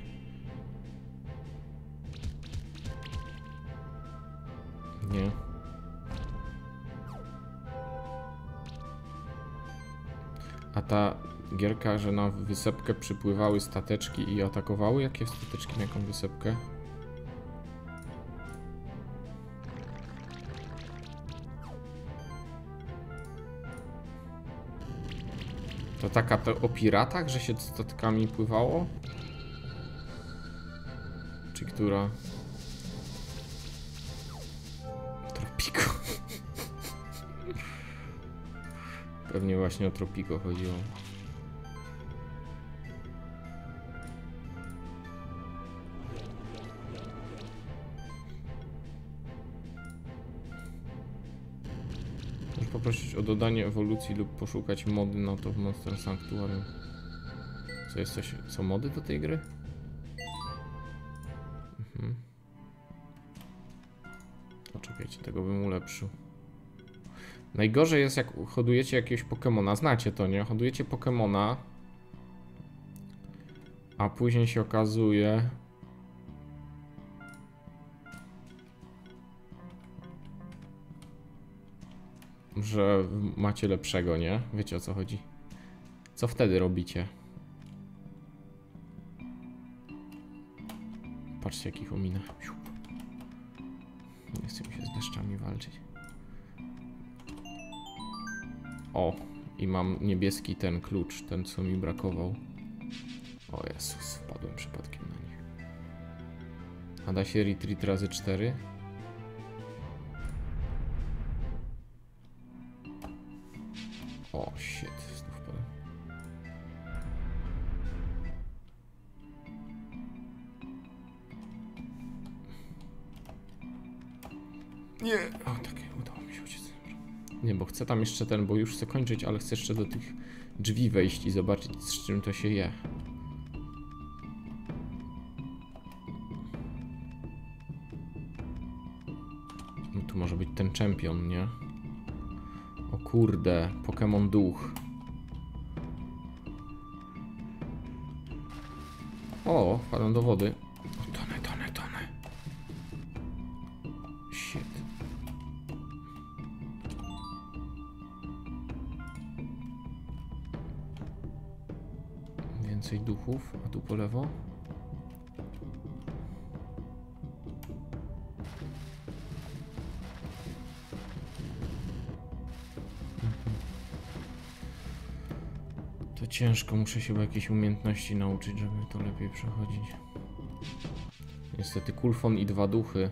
Nie. A ta gierka, że na wysepkę przypływały stateczki i atakowały? Jakie stateczki na jaką wysepkę? To taka to o piratach, że się statkami pływało? Czy która? Tropico. Pewnie właśnie o Tropico chodziło. Prosić o dodanie ewolucji lub poszukać mody na to w Monster Sanctuary. Co jest coś, co mody do tej gry? Poczekajcie, tego bym ulepszył. Najgorzej jest, jak hodujecie jakiegoś Pokemona, znacie to, nie? Hodujecie Pokemona, a później się okazuje... że macie lepszego, nie? Wiecie, o co chodzi? Co wtedy robicie? Patrzcie, jakich ominę. Nie chcę mi się z deszczami walczyć. O! I mam niebieski ten klucz, ten, co mi brakował. O Jezus, wpadłem przypadkiem na nich. A da się retreat razy 4? O, shit, znów padłem. Nie! O, takie, udało mi się uciec. Nie, bo chcę tam jeszcze ten, bo już chcę kończyć, ale chcę jeszcze do tych drzwi wejść i zobaczyć, z czym to się je. No, tu może być ten champion, nie? Kurde, Pokémon duch. O, wpadłem do wody. O, tonę. Shit. Więcej duchów, a tu po lewo. Ciężko, muszę się jakieś umiejętności nauczyć, żeby to lepiej przechodzić. Niestety kulfon i dwa duchy.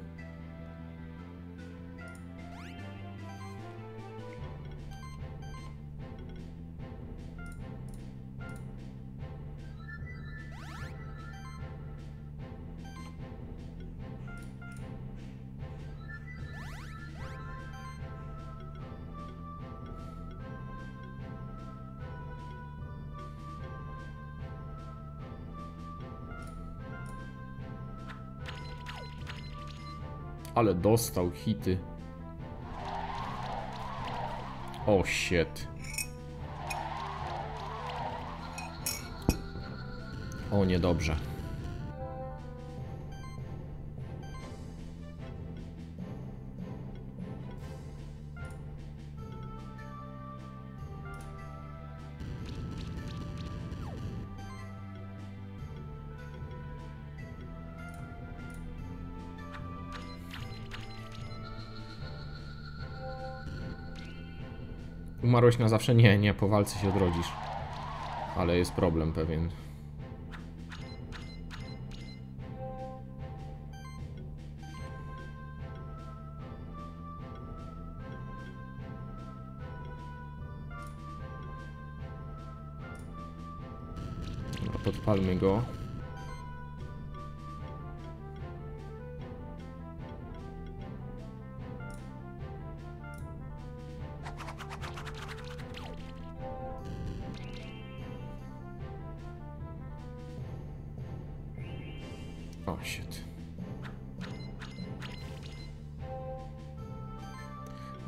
Ale dostał hity. O, shit. O, niedobrze. Umarłeś na zawsze? Nie, nie, po walce się odrodzisz. Ale jest problem pewien. No, podpalmy go.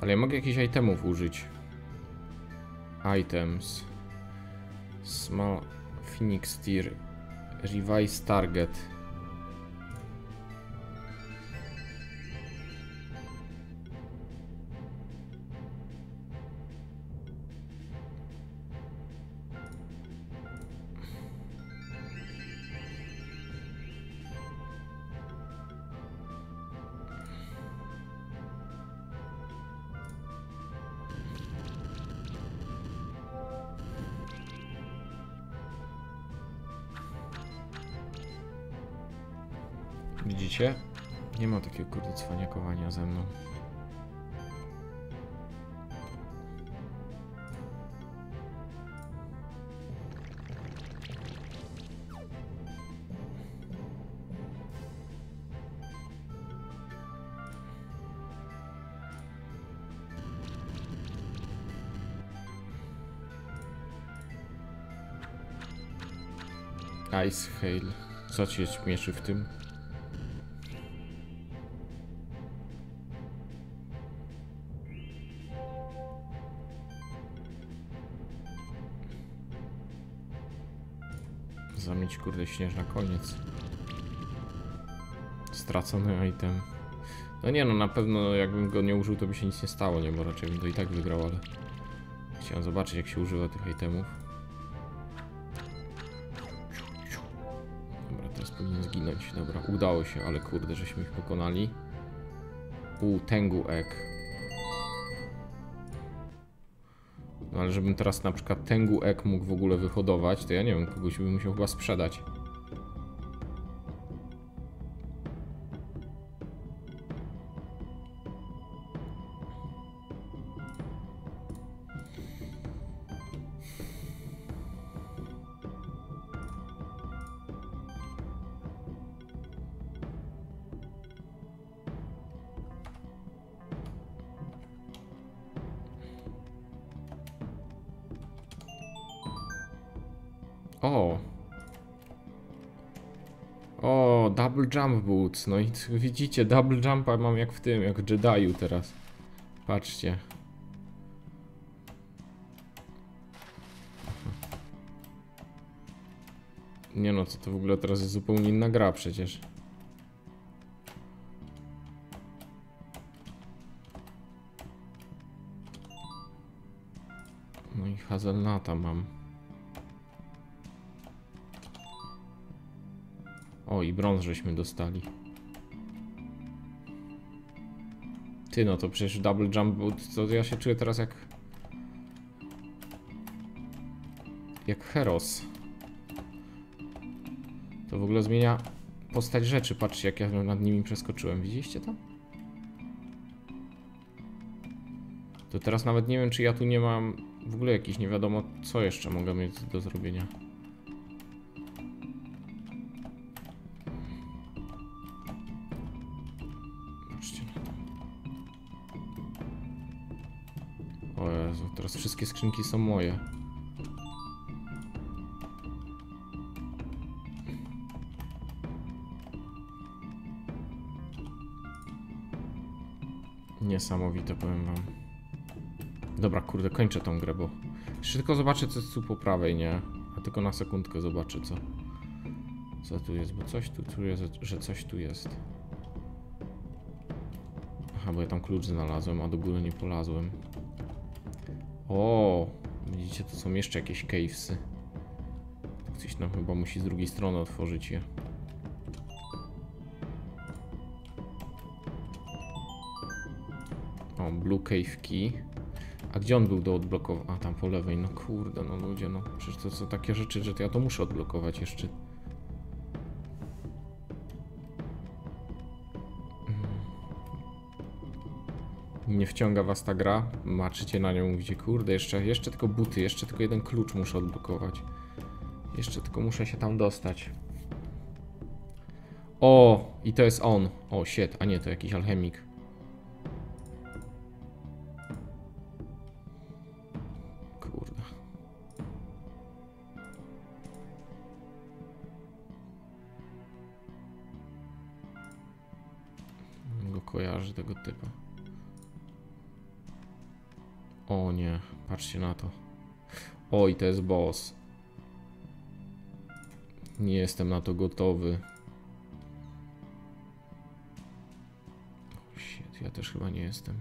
Ale ja mogę jakichś itemów użyć. Items. Small Phoenix Tear. Revise Target. Widzicie? Nie ma takiego kurde cwaniakowania ze mną. Ice Hail. Co cię śmieszy w tym? Zamieć kurde śnieżna, koniec. Stracony item. No nie no, na pewno jakbym go nie użył, to by się nic nie stało, nie? Bo raczej bym to i tak wygrał, ale... Chciałem zobaczyć, jak się używa tych itemów. Dobra, teraz powinien zginąć. Dobra, udało się, ale kurde, żeśmy ich pokonali. Tengu Egg. No ale żebym teraz na przykład Tengu Egg mógł w ogóle wyhodować, to ja nie wiem, kogoś bym musiał chyba sprzedać. O, double jump boots. No i widzicie, double jumpa mam jak w tym, jak w Jedi'u teraz. Patrzcie. Nie no, co to w ogóle teraz jest zupełnie inna gra przecież. No i hazelnata mam. O, i brąz żeśmy dostali. Ty, no to przecież double jump boot, to ja się czuję teraz jak... jak Heros. To w ogóle zmienia postać rzeczy. Patrzcie, jak ja nad nimi przeskoczyłem. Widzieliście to? To teraz nawet nie wiem, czy ja tu nie mam w ogóle jakiś, nie wiadomo co jeszcze mogę mieć do zrobienia. Wszystkie skrzynki są moje. Niesamowite, powiem wam. Dobra, kurde, kończę tą grę, bo... Jeszcze tylko zobaczę, co jest tu po prawej, nie? A tylko na sekundkę zobaczę, co... Co tu jest, bo coś tu jest, że coś tu jest. Aha, bo ja tam klucz znalazłem, a do góry nie polazłem. O, widzicie, to są jeszcze jakieś cavesy. Ktoś tam chyba musi z drugiej strony otworzyć je. O, blue cave key. A gdzie on był do odblokowania? A, tam po lewej, no kurde, no ludzie, no przecież to są takie rzeczy, że to ja to muszę odblokować jeszcze. Nie wciąga was ta gra, maczycie na nią, mówicie, kurde, jeszcze tylko buty, jeszcze tylko jeden klucz muszę odblokować. Jeszcze tylko muszę się tam dostać. O, i to jest on. O, shit, a nie, to jakiś alchemik. Kurde. Go kojarzy, tego typa. O nie, patrzcie na to. O, i to jest boss. Nie jestem na to gotowy. O, shit, ja też chyba nie jestem.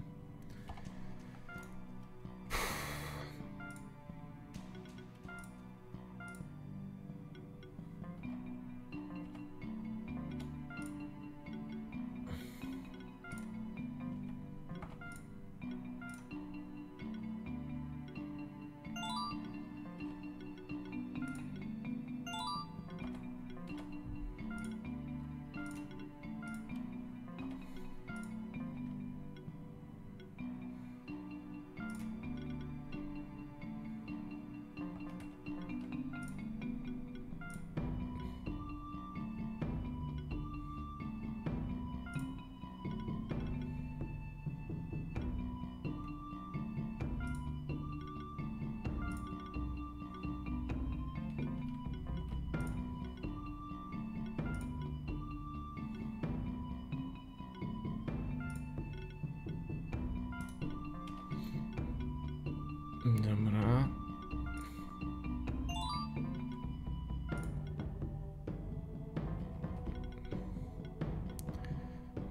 Dobra.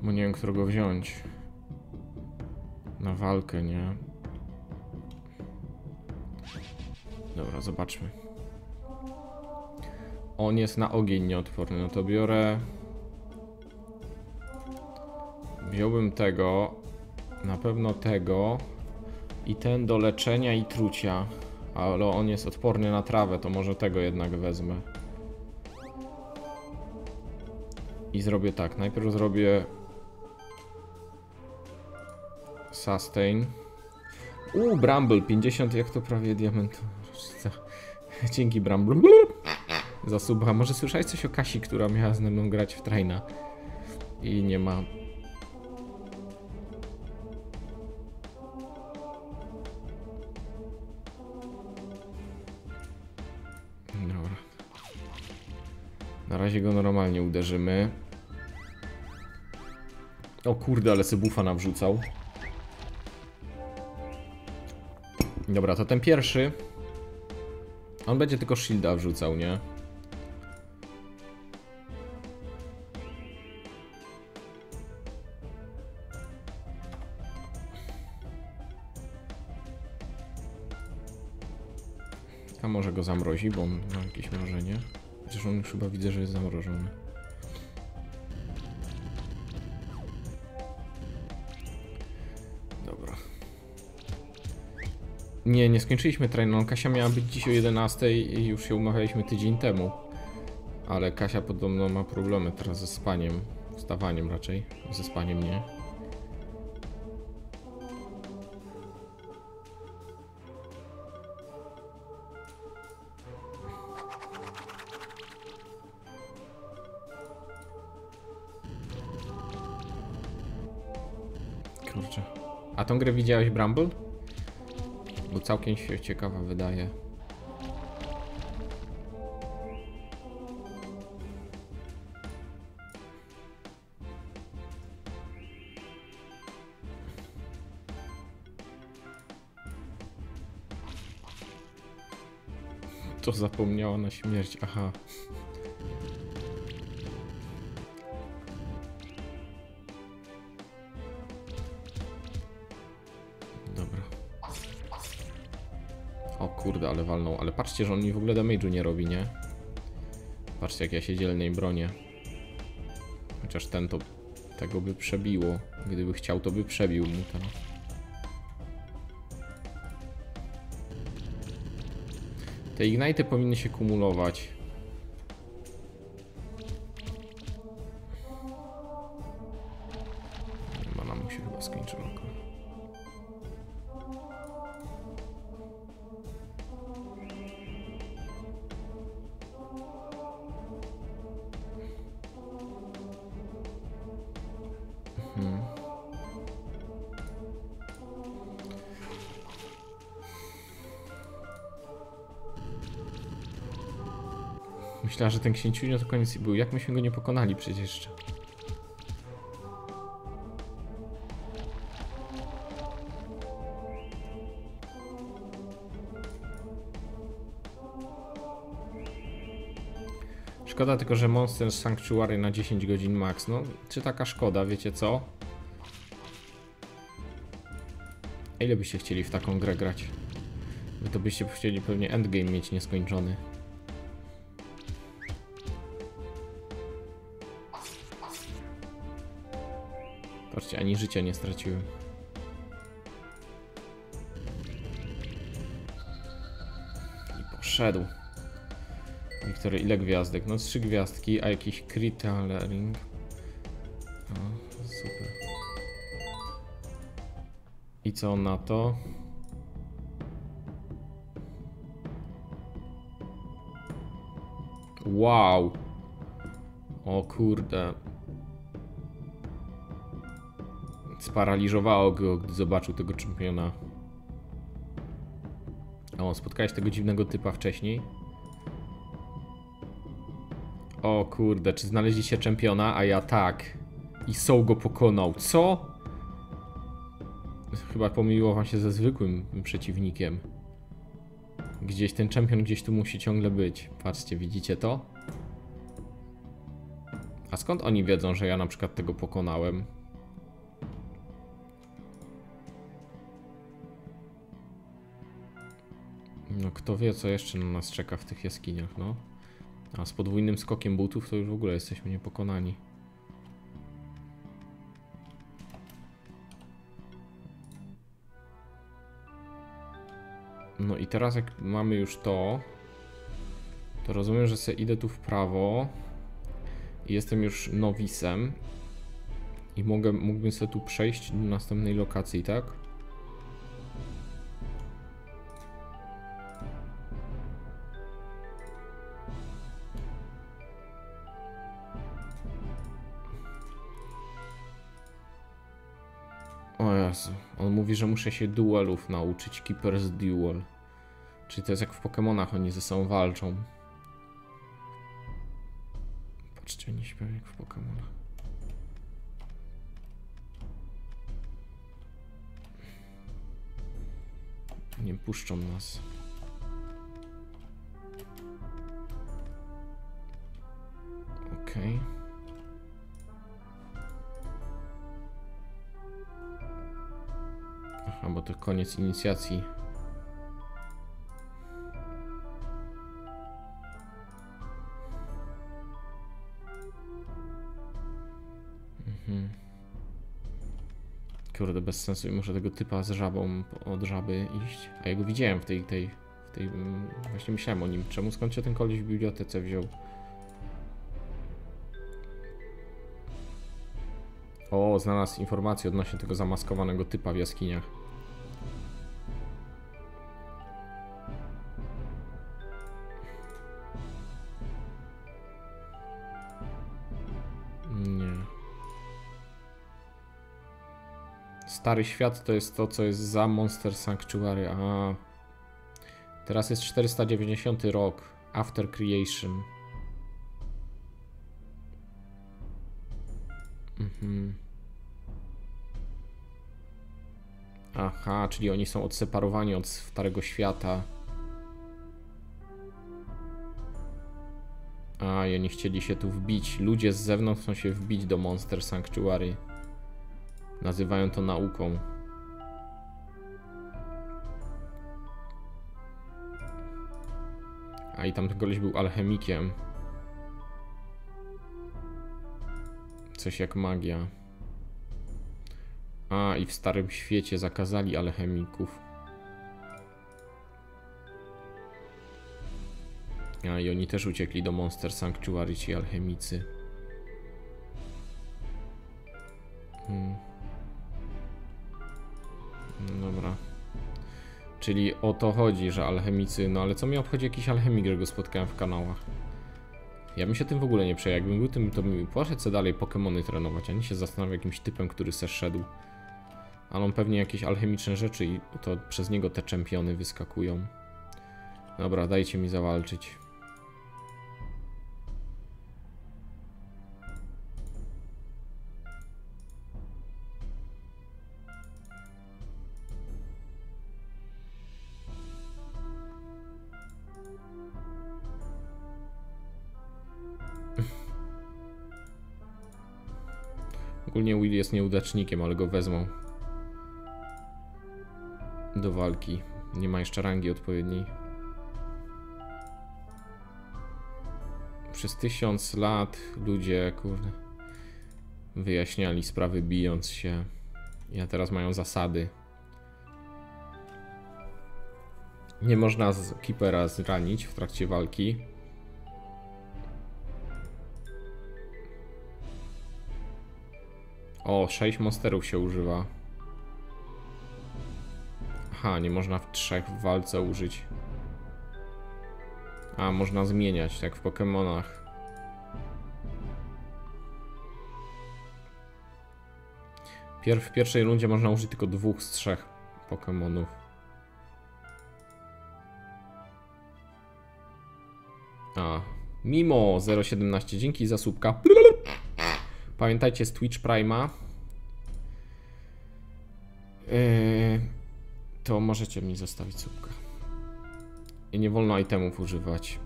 Bo nie wiem, którego wziąć. Na walkę, nie? Dobra, zobaczmy. On jest na ogień nieodporny, no to biorę... Wziąłbym tego. Na pewno tego. I ten do leczenia i trucia, ale on jest odporny na trawę, to może tego jednak wezmę. I zrobię tak, najpierw zrobię... Sustain. Bramble, 50, jak to prawie diamentowa. Dzięki Bramble. Za suba. Może słyszałeś coś o Kasi, która miała ze mną grać w traina. I nie ma... Na razie go normalnie uderzymy. O kurde, ale se bufa nam wrzucał. Dobra, to ten pierwszy. On będzie tylko shielda wrzucał, nie? A może go zamrozi, bo on ma jakieś mrożenie. Chociaż on już chyba widzę, że jest zamrożony. Dobra. Nie, nie skończyliśmy trainu. Kasia miała być dziś o 11 i już się umawialiśmy tydzień temu. Ale Kasia podobno ma problemy teraz ze spaniem. Wstawaniem raczej. Ze spaniem nie. A tą grę widziałeś, Bramble? Bo całkiem się ciekawa wydaje. To zapomniała na śmierć, aha. Dobra. O kurde, ale walnął, ale patrzcie, że on mi w ogóle damage'u nie robi, nie? Patrzcie, jak ja się dzielę i bronię. Chociaż ten to... Tego by przebiło. Gdyby chciał, to by przebił mu ten. Te ignite powinny się kumulować. Mana mu się chyba skończyła. Myślałem, że ten księciunio to koniec był. Jak myśmy go nie pokonali przecież jeszcze? Szkoda tylko, że Monster Sanctuary na 10 godzin max. No, czy taka szkoda, wiecie co? A ile byście chcieli w taką grę grać? Wy to byście chcieli pewnie endgame mieć nieskończony. Patrzcie, ani życia nie straciłem. I poszedł. Wiktory, ile gwiazdek? No 3 gwiazdki, a jakiś critical ring. O, super. I co na to? Wow! O kurde. Sparaliżowało go, gdy zobaczył tego czempiona. O, spotkałeś tego dziwnego typa wcześniej? O kurde, czy znaleźliście czempiona? A ja tak. I Soul go pokonał. Co? Chyba pomyliło wam się ze zwykłym przeciwnikiem. Gdzieś ten czempion gdzieś tu musi ciągle być. Patrzcie, widzicie to? A skąd oni wiedzą, że ja na przykład tego pokonałem? No kto wie, co jeszcze na nas czeka w tych jaskiniach, no. A z podwójnym skokiem butów to już w ogóle jesteśmy niepokonani. No i teraz jak mamy już to, to rozumiem, że sobie idę tu w prawo i jestem już nowisem i mógłbym sobie tu przejść do następnej lokacji, tak? On mówi, że muszę się duelów nauczyć, Keeper's Duel. Czyli to jest jak w Pokémonach, oni ze sobą walczą. Patrzcie, nie śpią jak w Pokémonach. Nie puszczą nas. Okej. Okay. Aha, bo to koniec inicjacji. Mhm. Kurde, bez sensu i muszę tego typa z żabą od żaby iść. A ja go widziałem w tej... Właśnie myślałem o nim. Czemu, skąd się ten koleś w bibliotece wziął? O, znalazł informację odnośnie tego zamaskowanego typa w jaskiniach. Nie. Stary świat to jest to, co jest za Monster Sanctuary. A teraz jest 490 rok. After Creation. Mhm. Aha, czyli oni są odseparowani od starego świata. A, i oni chcieli się tu wbić. Ludzie z zewnątrz chcą się wbić do Monster Sanctuary. Nazywają to nauką. A i tamten koleś był alchemikiem. Coś jak magia. A, i w Starym Świecie zakazali alchemików. A, i oni też uciekli do Monster Sanctuary, ci alchemicy. Dobra. Czyli o to chodzi, że alchemicy... No ale co mnie obchodzi jakiś alchemik, że go spotkałem w kanałach? Ja bym się tym w ogóle nie przejął. Jakbym był tym, to bym poszedł sobie dalej Pokemony trenować, a nie się zastanawiał jakimś typem, który se szedł. Ale on pewnie jakieś alchemiczne rzeczy i to przez niego te czempiony wyskakują. Dobra, dajcie mi zawalczyć. Ogólnie Will jest nieudacznikiem, ale go wezmą do walki. Nie ma jeszcze rangi odpowiedniej. Przez 1000 lat ludzie, kurde, wyjaśniali sprawy bijąc się. Ja teraz mają zasady. Nie można keepera zranić w trakcie walki. O, 6 monsterów się używa. Aha, nie można w 3 w walce użyć. A, można zmieniać, tak w Pokemonach. W pierwszej rundzie można użyć tylko 2 z 3 Pokemonów. A, Mimo 017, dzięki za słupka. Pamiętajcie z Twitch Prime'a. To możecie mi zostawić słupka. I nie wolno itemów używać.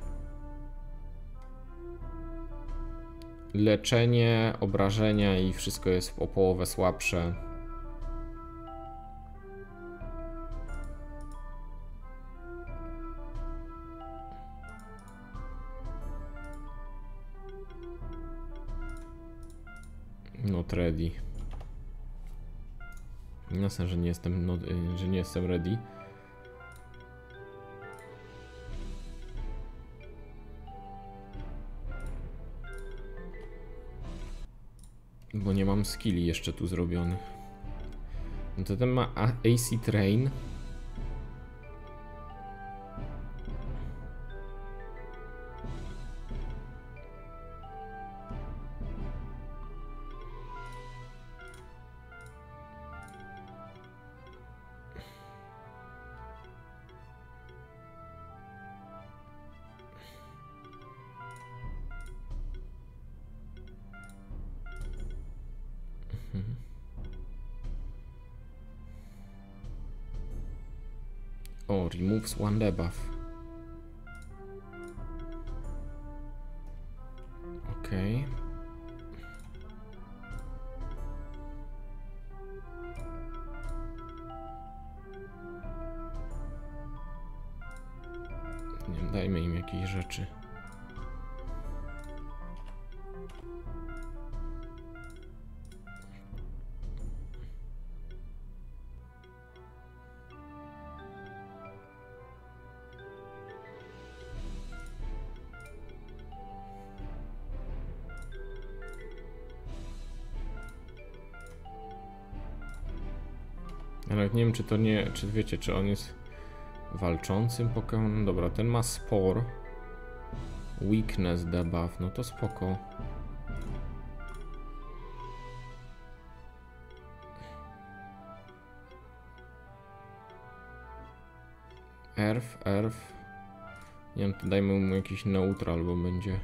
Leczenie, obrażenia i wszystko jest o połowę słabsze. Not ready. Jasne, że nie jestem, ready. Bo nie mam skilli jeszcze tu zrobionych. No to ten ma AC Train. O, removes one debuff. Okej. Nie, dajmy im jakiejś rzeczy. Nie wiem, czy to nie, czy wiecie, czy on jest walczącym Pokémon. Dobra, ten ma spore. Weakness debuff, no to spoko. Earth. Nie wiem, to dajmy mu jakiś neutral, bo będzie.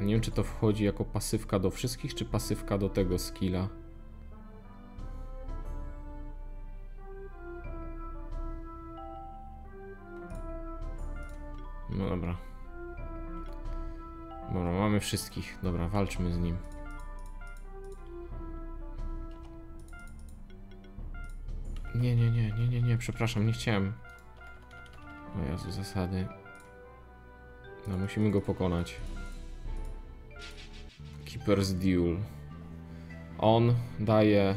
A nie wiem, czy to wchodzi jako pasywka do wszystkich, czy pasywka do tego skilla. No dobra. Dobra, mamy wszystkich. Dobra, walczmy z nim. Nie, przepraszam, nie chciałem. O Jezu, zasady. No, musimy go pokonać. Keeper's Duel. On daje...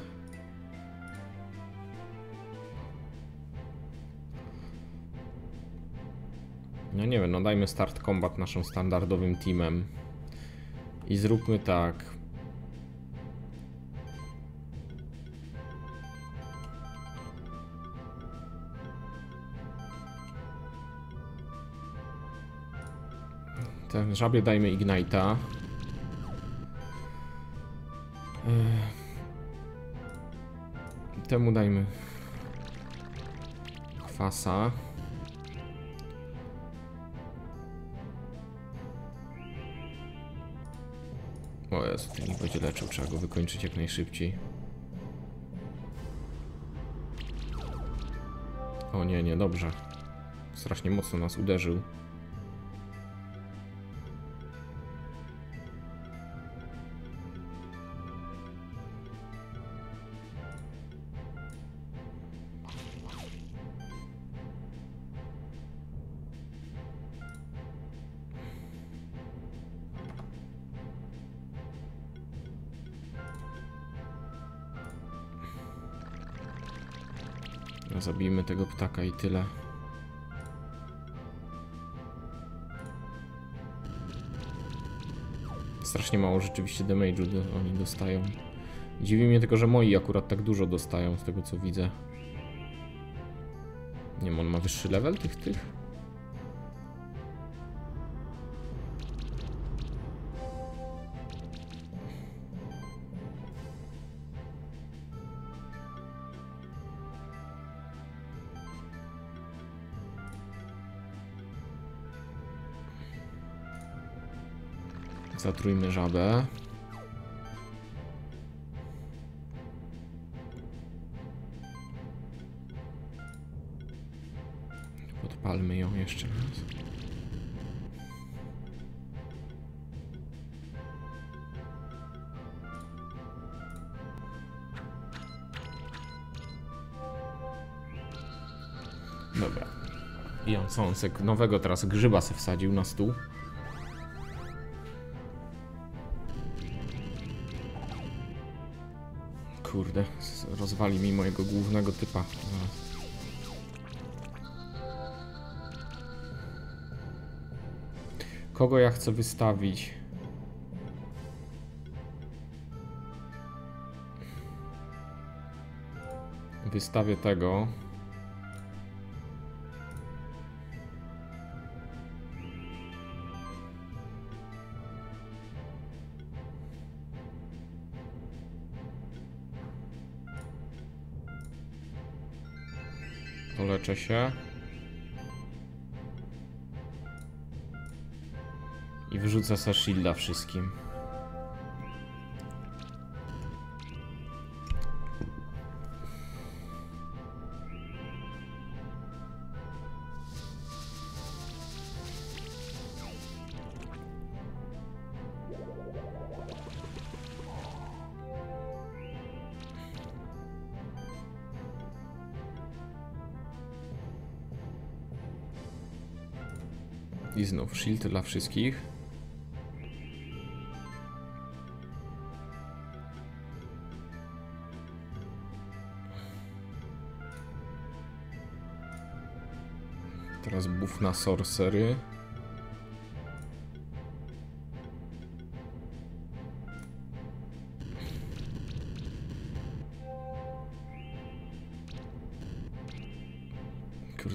No nie wiem, no dajmy start combat naszym standardowym teamem. I zróbmy tak. Ten żabie dajmy Ignite'a. Temu dajmy kwasa. O Jezu, ten nie będzie leczył, trzeba go wykończyć jak najszybciej. O nie, dobrze. Strasznie mocno nas uderzył. Zabijmy tego ptaka i tyle. Strasznie mało rzeczywiście damage'u oni dostają. Dziwi mnie tylko, że moi akurat tak dużo dostają z tego co widzę. Nie wiem, on ma wyższy level tych? Zatrójmy żabę. Podpalmy ją jeszcze raz. Dobra. I on sąsek nowego teraz grzyba se wsadził na stół. Kurde, rozwali mi mojego głównego typa. Kogo ja chcę wystawić? Wystawię tego. Leczę się i wyrzucę se shielda wszystkim. I znów shield dla wszystkich. Teraz buff na sorcery.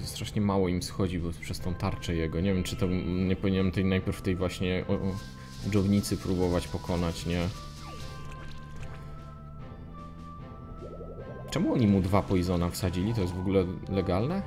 Strasznie mało im schodzi, bo przez tą tarczę jego. Nie wiem, czy to nie powinienem tej najpierw tej właśnie dżownicy próbować pokonać, nie? Czemu oni mu 2 poizona wsadzili? To jest w ogóle legalne?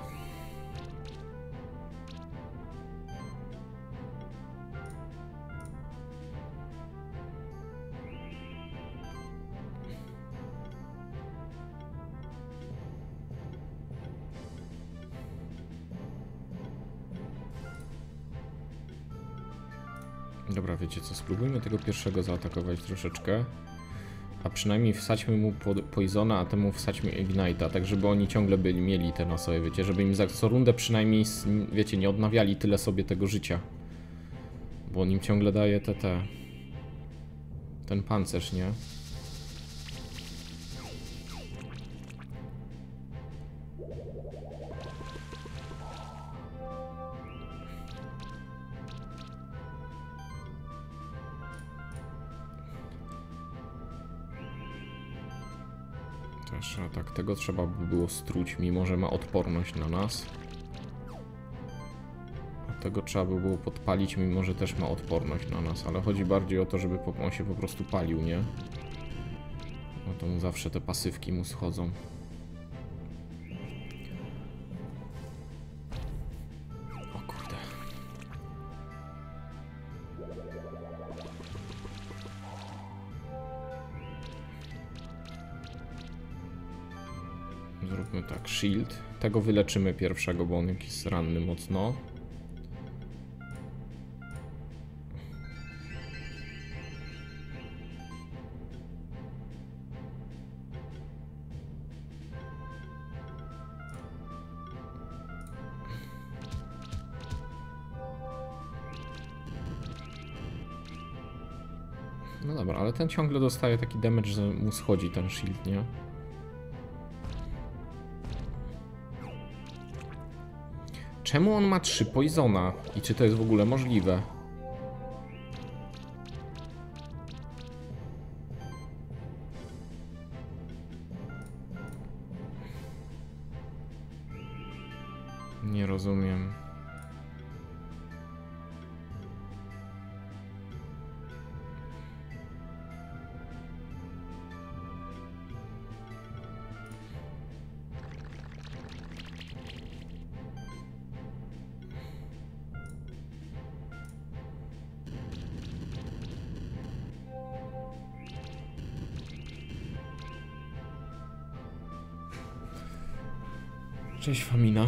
Dobra, wiecie co, spróbujmy tego pierwszego zaatakować troszeczkę. A przynajmniej wsadźmy mu Poisona, a temu wsadźmy Ignite'a, tak żeby oni ciągle byli mieli te na sobie, wiecie, żeby im za co rundę przynajmniej, wiecie, nie odnawiali tyle sobie tego życia. Bo on im ciągle daje ten pancerz, nie? Tak, tego trzeba by było struć, mimo że ma odporność na nas. A tego trzeba by było podpalić, mimo że też ma odporność na nas, ale chodzi bardziej o to, żeby on się po prostu palił, nie? No to mu zawsze te pasywki mu schodzą. O kurde. Zróbmy tak, shield. Tego wyleczymy pierwszego, bo on jest ranny mocno. No dobra, ale ten ciągle dostaje taki damage, że mu schodzi ten shield, nie? Czemu on ma 3 poisona? I czy to jest w ogóle możliwe? Nie rozumiem. Cześć Famina.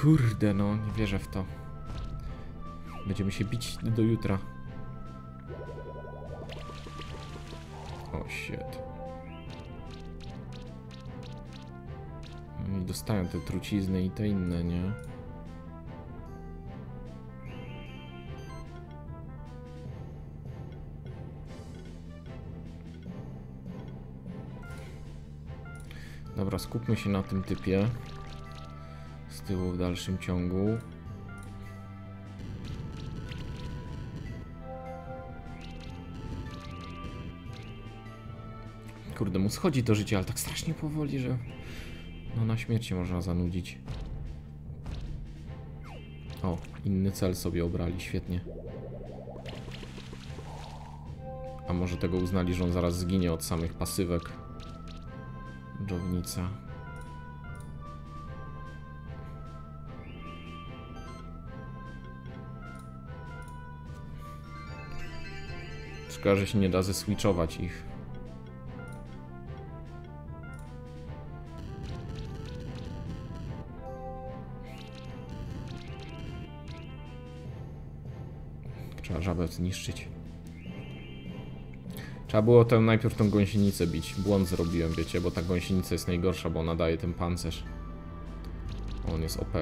Kurde no, nie wierzę w to. Będziemy się bić do jutra. O shit. Oni dostają te trucizny i te inne, nie? Dobra, skupmy się na tym typie. Z tyłu w dalszym ciągu. Kurde, mu schodzi to życie, ale tak strasznie powoli, że no na śmierć się można zanudzić. O, inny cel sobie obrali, świetnie. A może tego uznali, że on zaraz zginie od samych pasywek. Dżownica. Szkoda, że się nie da zeswitchować ich. Trzeba żabę zniszczyć. Trzeba było najpierw tą gąsienicę bić. Błąd zrobiłem, wiecie, bo ta gąsienica jest najgorsza, bo ona daje ten pancerz. On jest OP.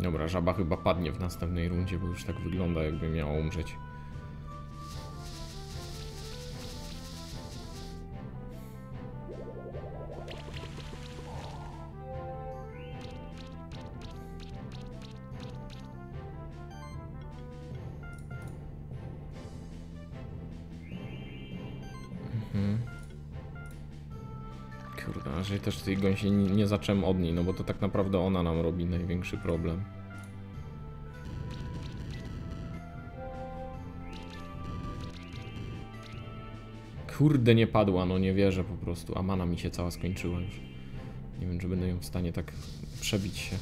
Dobra, żaba chyba padnie w następnej rundzie, bo już tak wygląda, jakby miała umrzeć. Kurde, że też tej gąsienicy nie zacząłem od niej, no bo to tak naprawdę ona nam robi największy problem. Kurde, nie padła, no nie wierzę po prostu. A mana mi się cała skończyła już. Nie wiem, czy będę ją w stanie tak przebić się.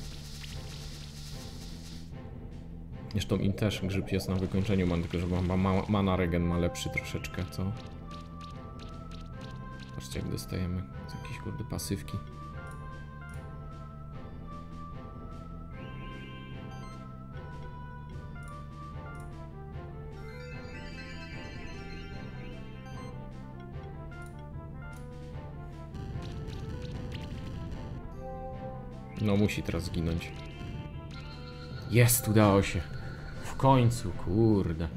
Zresztą im też grzyb jest na wykończeniu man, tylko że mana regen ma lepszy troszeczkę, co? Patrzcie, jak dostajemy z jakiejś kurde pasywki. No musi teraz zginąć. Jest, udało się. W końcu, kurde.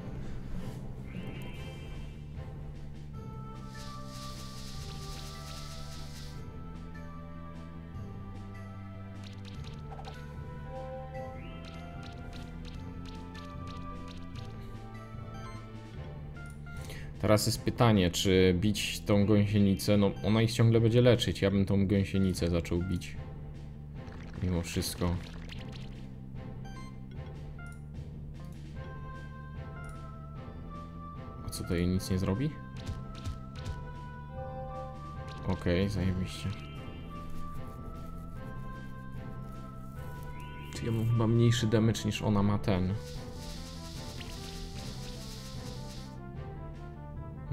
Teraz jest pytanie, czy bić tą gąsienicę, no ona ich ciągle będzie leczyć. Ja bym tą gąsienicę zaczął bić. Mimo wszystko. A co to jej nic nie zrobi? Okej, zajebiście. Ja mam chyba mniejszy damage niż ona ma ten.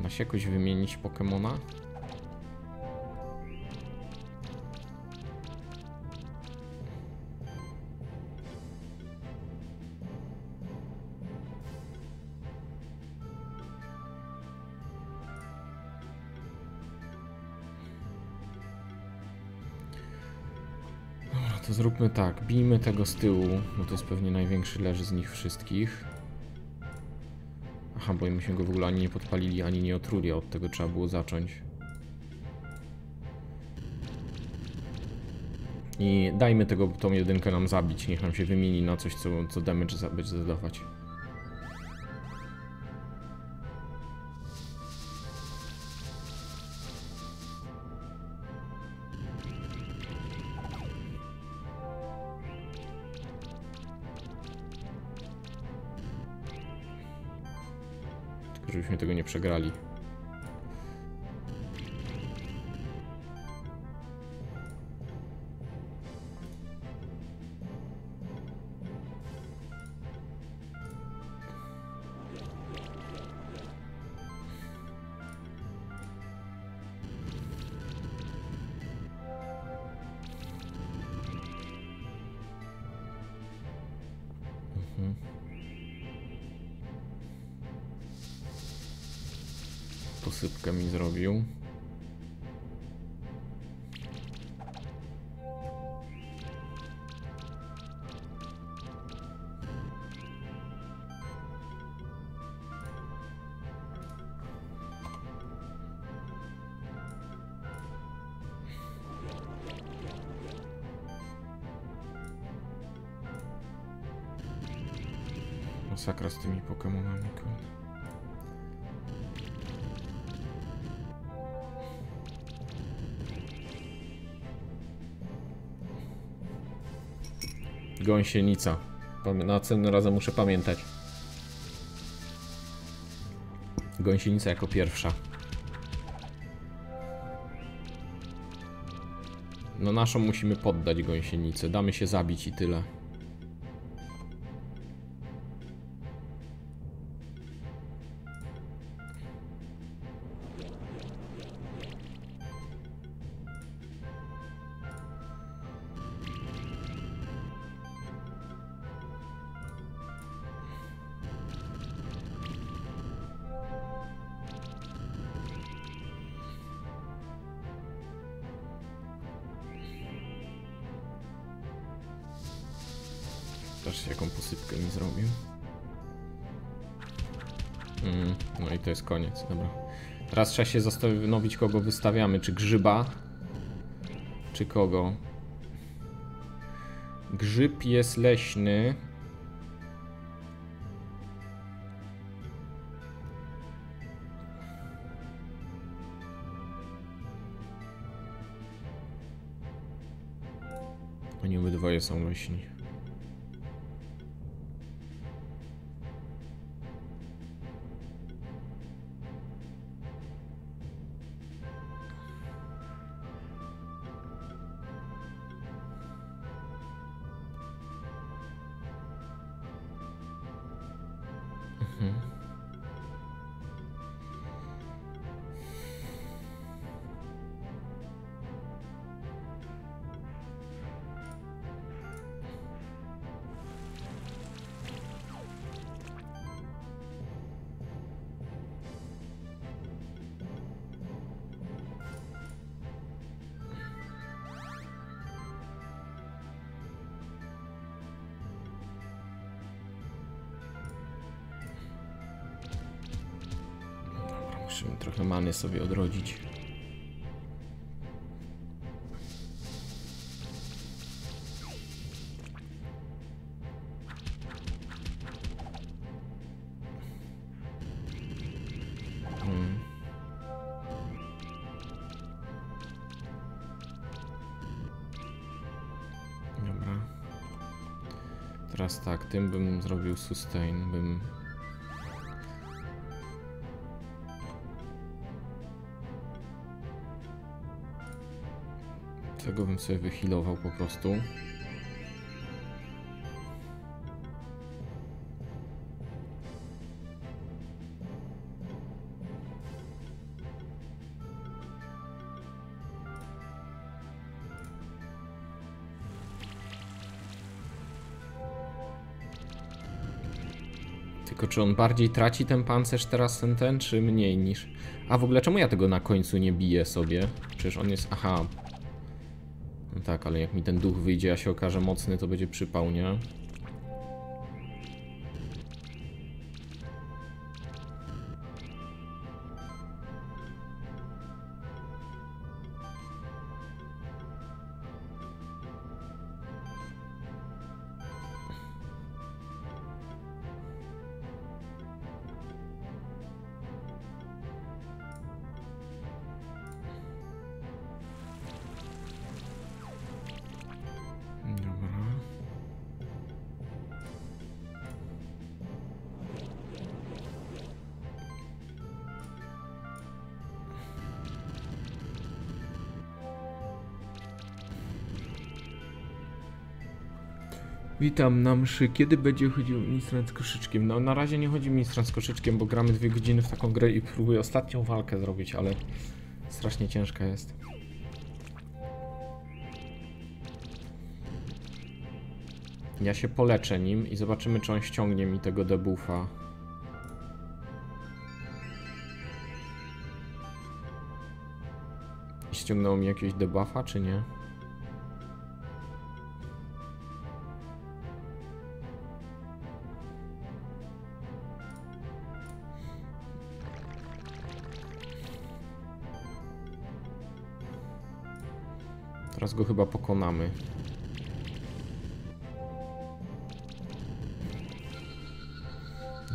Da się jakoś wymienić Pokemona? Zróbmy tak, bijmy tego z tyłu, bo to jest pewnie największy leży z nich wszystkich. Aha, bo myśmy go w ogóle ani nie podpalili, ani nie otruli, a od tego trzeba było zacząć. I dajmy tego, tą jedynkę nam zabić, niech nam się wymieni na coś, co damage będzie zadawać. Żebyśmy tego nie przegrali. Sypkę mi zrobił. Masakra z tymi Pokemonami. Gąsienica. Następnym razem muszę pamiętać. Gąsienica jako pierwsza. No naszą musimy poddać gąsienicę. Damy się zabić i tyle. Patrzcie, jaką posypkę mi zrobił. No i to jest koniec, dobra. Teraz trzeba się zastanowić, kogo wystawiamy. Czy grzyba? Czy kogo? Grzyb jest leśny. Oni obydwoje są leśni. Trochę many sobie odrodzić. Dobra. Teraz tak, tym bym zrobił sustain, bym... Tego bym sobie wyhealował po prostu. Tylko czy on bardziej traci ten pancerz teraz ten, czy mniej niż... A w ogóle czemu ja tego na końcu nie biję sobie? Przecież on jest... Aha. No tak, ale jak mi ten duch wyjdzie, a się okaże mocny, to będzie przypał, nie? Witam na mszy. Kiedy będzie chodził ministrant z koszyczkiem? No na razie nie chodzi ministrant z koszyczkiem, bo gramy 2 godziny w taką grę i próbuję ostatnią walkę zrobić, ale strasznie ciężka jest. Ja się poleczę nim i zobaczymy, czy on ściągnie mi tego debuffa. I ściągnął mi jakiegoś debuffa, czy nie? Teraz go chyba pokonamy.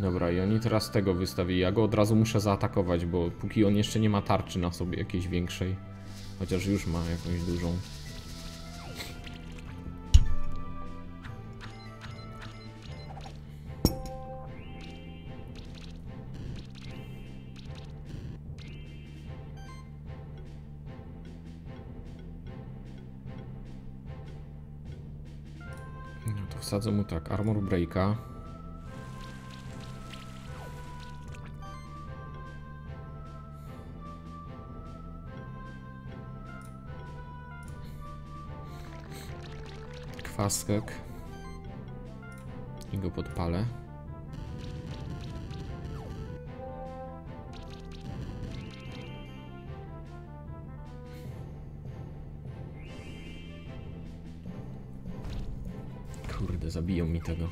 Dobra, i oni teraz tego wystawili. Ja go od razu muszę zaatakować, bo póki on jeszcze nie ma tarczy na sobie jakiejś większej. Chociaż już ma jakąś dużą. Wsadzę mu tak, armor breaka. Kwasek. I go podpalę. Zabiją mi tego.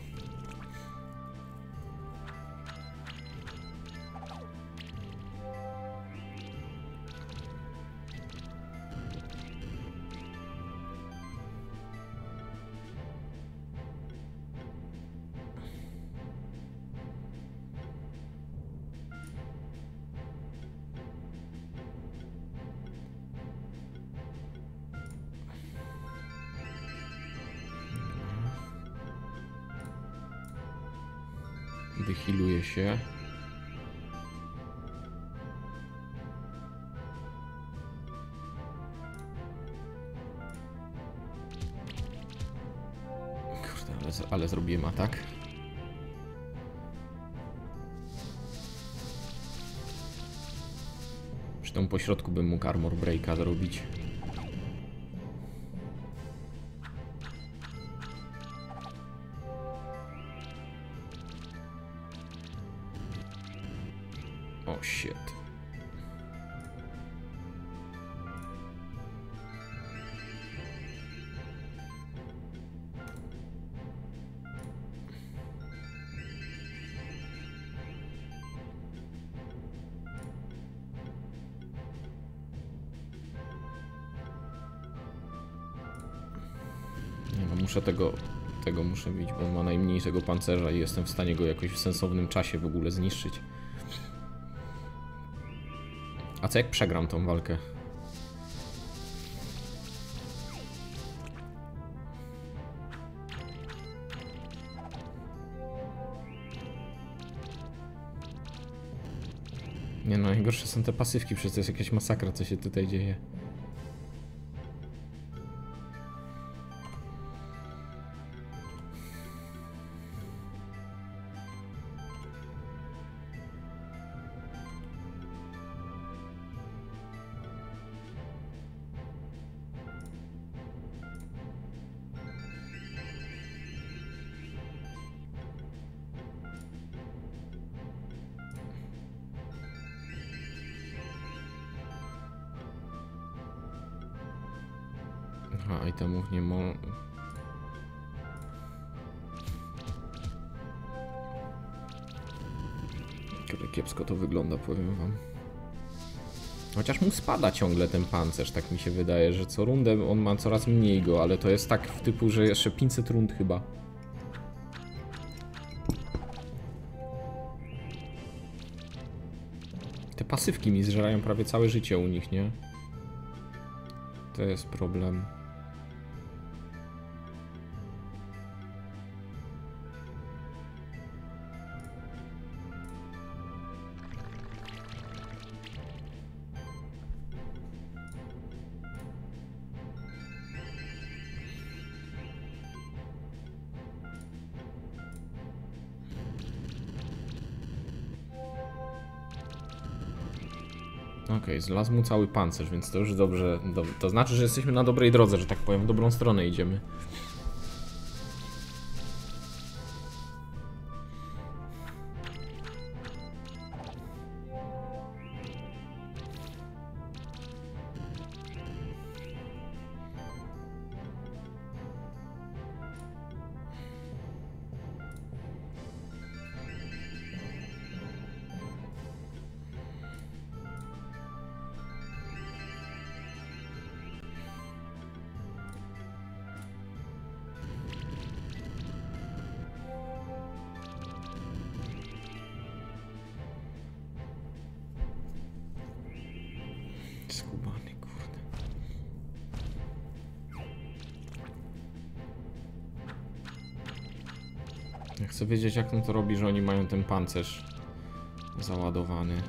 Wyhealuje się. Kurde, ale zrobiłem atak. Zresztą po środku bym mógł armor breaka zrobić. O, shit. Muszę tego muszę mieć, bo on ma najmniejszego pancerza i jestem w stanie go jakoś w sensownym czasie w ogóle zniszczyć. A co jak przegram tą walkę? Nie no, najgorsze są te pasywki, przecież to jest jakaś masakra, co się tutaj dzieje. Aha, itemów nie ma. Kurde, kiepsko to wygląda, powiem wam. Chociaż mu spada ciągle ten pancerz, tak mi się wydaje, że co rundę on ma coraz mniej go, ale to jest tak w typu, że jeszcze 500 rund chyba. Te pasywki mi zżerają prawie całe życie u nich, nie? To jest problem. Okej, zlazł mu cały pancerz, więc to już dobrze, to znaczy, że jesteśmy na dobrej drodze, że tak powiem, w dobrą stronę idziemy. Skubany, kurde. Ja chcę wiedzieć, jak on to robi, że oni mają ten pancerz załadowany.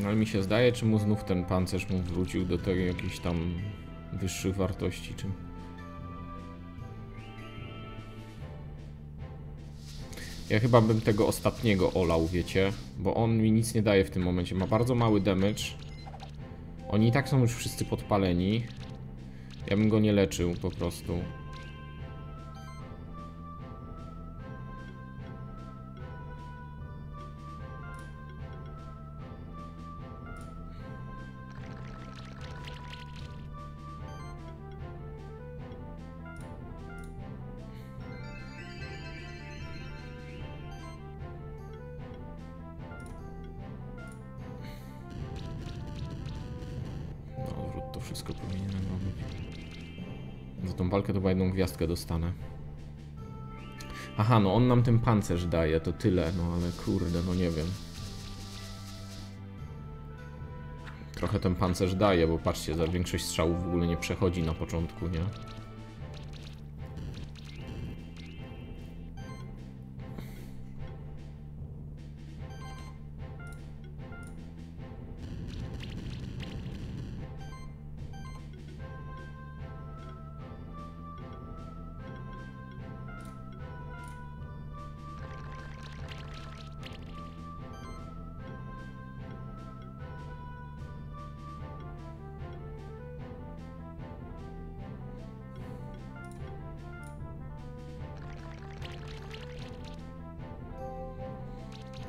No ale mi się zdaje, czy mu znów ten pancerz wrócił do tego jakichś tam wyższych wartości, czy... Ja chyba bym tego ostatniego olał, wiecie, bo on mi nic nie daje w tym momencie, ma bardzo mały damage. Oni i tak są już wszyscy podpaleni. Ja bym go nie leczył po prostu. Wszystko powinienem robić. Za tą walkę to chyba jedną gwiazdkę dostanę. Aha, no on nam ten pancerz daje, to tyle, no ale kurde, no nie wiem. Trochę ten pancerz daje, bo patrzcie, za większość strzałów w ogóle nie przechodzi na początku, nie?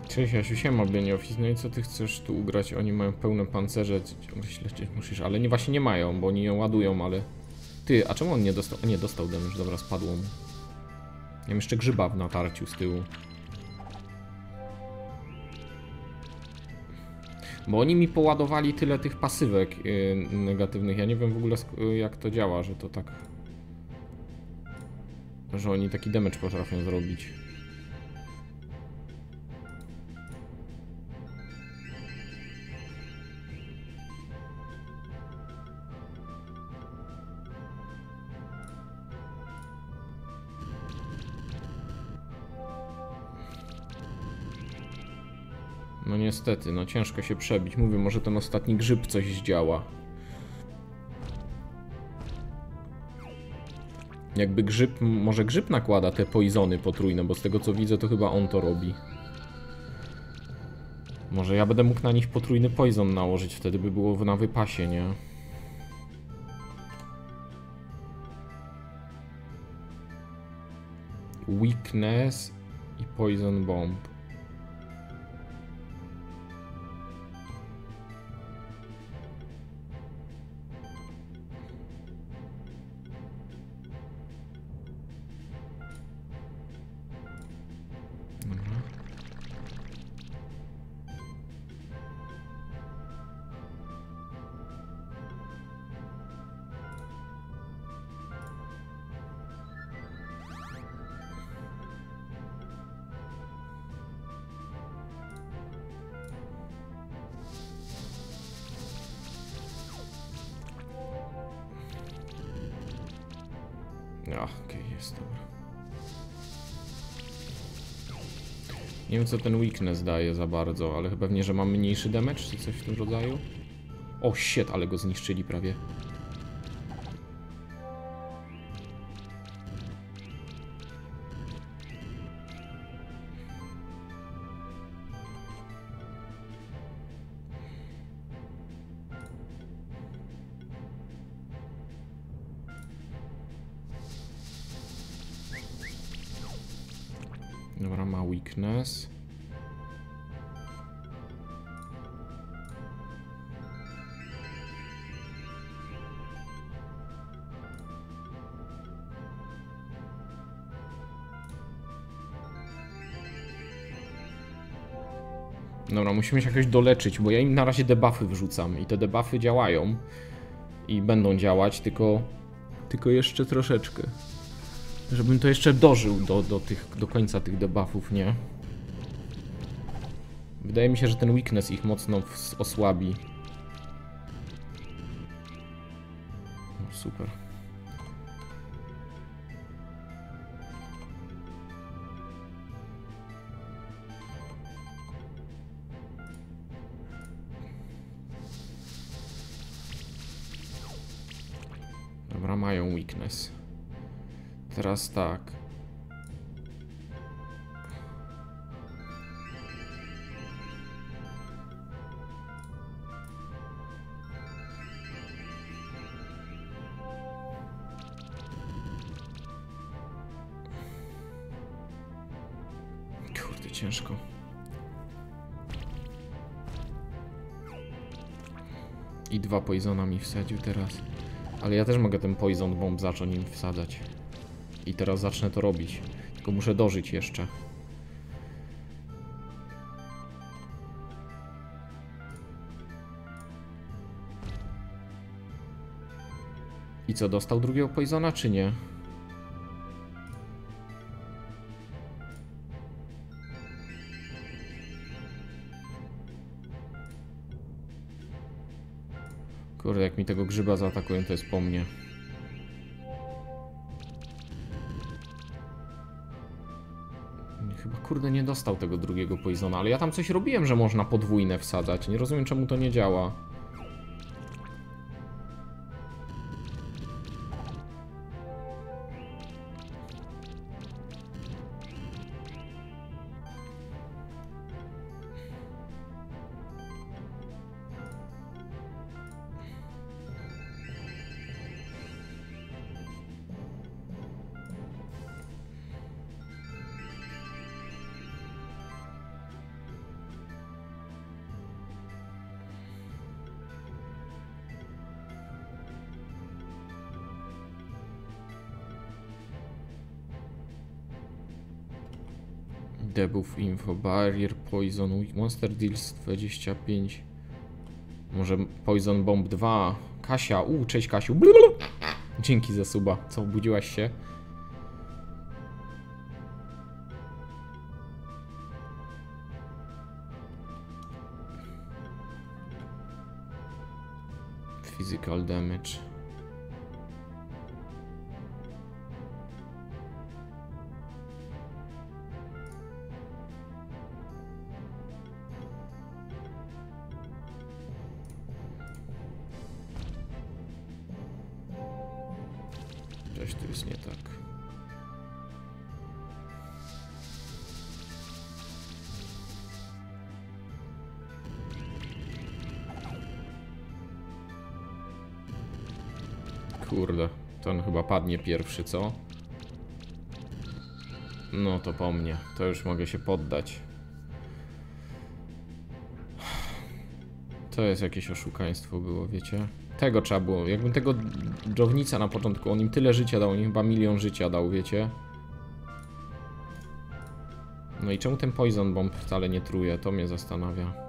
Cześć Jasiu, siema Beniofic, no i co ty chcesz tu ugrać? Oni mają pełne pancerze, ciągle się lecieć musisz, ale nie, właśnie nie mają, bo oni ją ładują, ale... Ty, a czemu on nie dostał? Nie, dostał damage, dobra, spadło mu. Miałem jeszcze grzyba w natarciu z tyłu. Bo oni mi poładowali tyle tych pasywek negatywnych, ja nie wiem w ogóle jak to działa, że to tak... Że oni taki damage potrafią zrobić. No niestety, no ciężko się przebić. Mówię, może ten ostatni grzyb coś zdziała. Jakby grzyb, może grzyb nakłada te poizony potrójne, bo z tego co widzę, to chyba on to robi. Może ja będę mógł na nich potrójny poizon nałożyć, wtedy by było na wypasie, nie? Weakness i poison bomb. Nie wiem co ten weakness daje za bardzo, ale pewnie, że ma mniejszy damage czy coś w tym rodzaju. O shit, ale go zniszczyli prawie. Weakness. Dobra, musimy się jakoś doleczyć, bo ja im na razie debuffy wrzucam i te debuffy działają i będą działać, tylko jeszcze troszeczkę. Żebym to jeszcze dożył do końca tych debuffów, nie? Wydaje mi się, że ten weakness ich mocno osłabi. O, super. Dobra, mają weakness. Teraz tak. Kurde, ciężko. I dwa poizona mi wsadził teraz. Ale ja też mogę ten poison bomb zacząć im wsadzać. I teraz zacznę to robić, tylko muszę dożyć jeszcze. I co, dostał drugiego poizona, czy nie? Kurde, jak mi tego grzyba zaatakują, to jest po mnie. Chyba, kurde, nie dostał tego drugiego poisona, ale ja tam coś robiłem, że można podwójne wsadzać. Nie rozumiem, czemu to nie działa. Debuff info, barrier, poison, monster deals 25. Może poison bomb 2. Kasia, cześć Kasiu. Blablabla. Dzięki za suba. Co, obudziłaś się? Physical damage. Kurde, to on chyba padnie pierwszy, co? No to po mnie, to już mogę się poddać. To jest jakieś oszukaństwo było, wiecie? Tego trzeba było, jakbym tego dżownica na początku, on im tyle życia dał, on im chyba 1 000 000 życia dał, wiecie? No i czemu ten poison bomb wcale nie truje, to mnie zastanawia.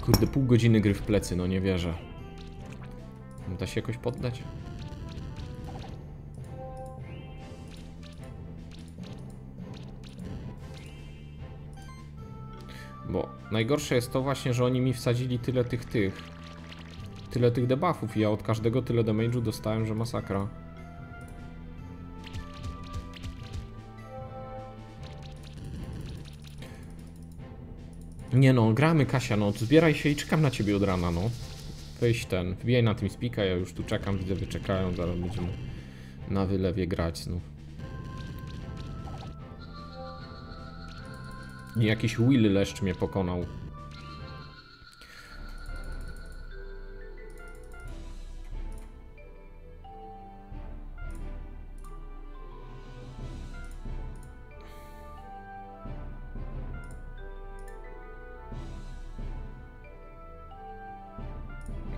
Kurde, pół godziny gry w plecy, no nie wierzę. Da się jakoś poddać? Bo najgorsze jest to właśnie, że oni mi wsadzili tyle tych debuffów i ja od każdego tyle damage'u dostałem, że masakra. Nie no, gramy Kasia, no zbieraj się i czekam na ciebie od rana, no. Weź ten, wbijaj na Teamspeaka, ja już tu czekam, widzę, wyczekają, zaraz będziemy na wylewie grać znów. I jakiś Will leszcz mnie pokonał.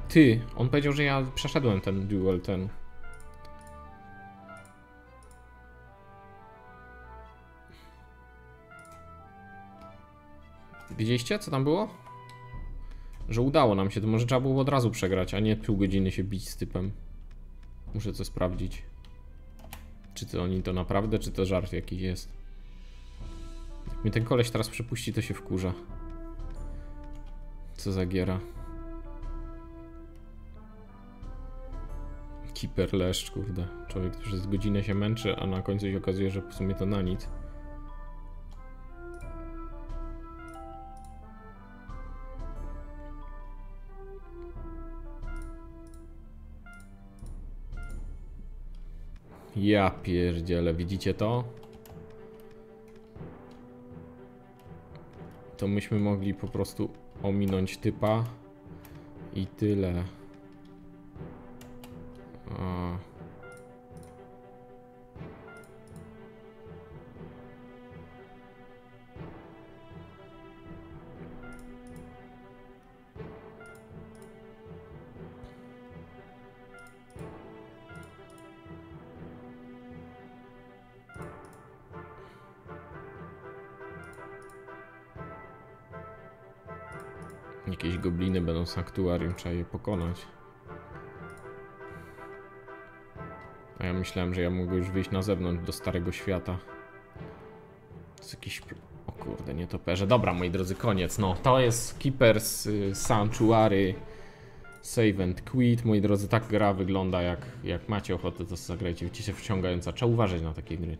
Ty, on powiedział, że ja przeszedłem ten duel, ten. Widzieliście, co tam było? Że udało nam się, to może trzeba było od razu przegrać, a nie pół godziny się bić z typem. Muszę to sprawdzić. Czy to oni to naprawdę, czy to żart jakiś jest. Jak mnie ten koleś teraz przepuści, to się wkurza. Co za giera. Hiper leszcz, kurde. Człowiek przez godzinę się męczy, a na końcu się okazuje, że w sumie to na nic. Ja pierdzielę, widzicie to? To myśmy mogli po prostu ominąć typa i tyle. Jakieś gobliny będą w sanktuarium, trzeba je pokonać. A ja myślałem, że ja mogę już wyjść na zewnątrz do Starego Świata. jest jakiś... O kurde, nie toperze. Dobra, moi drodzy, koniec. No, to jest Keepers Sanctuary Save and Quit. Moi drodzy, tak gra wygląda, jak macie ochotę, to zagrajcie w ciszę wciągająca. Trzeba uważać na takie gry.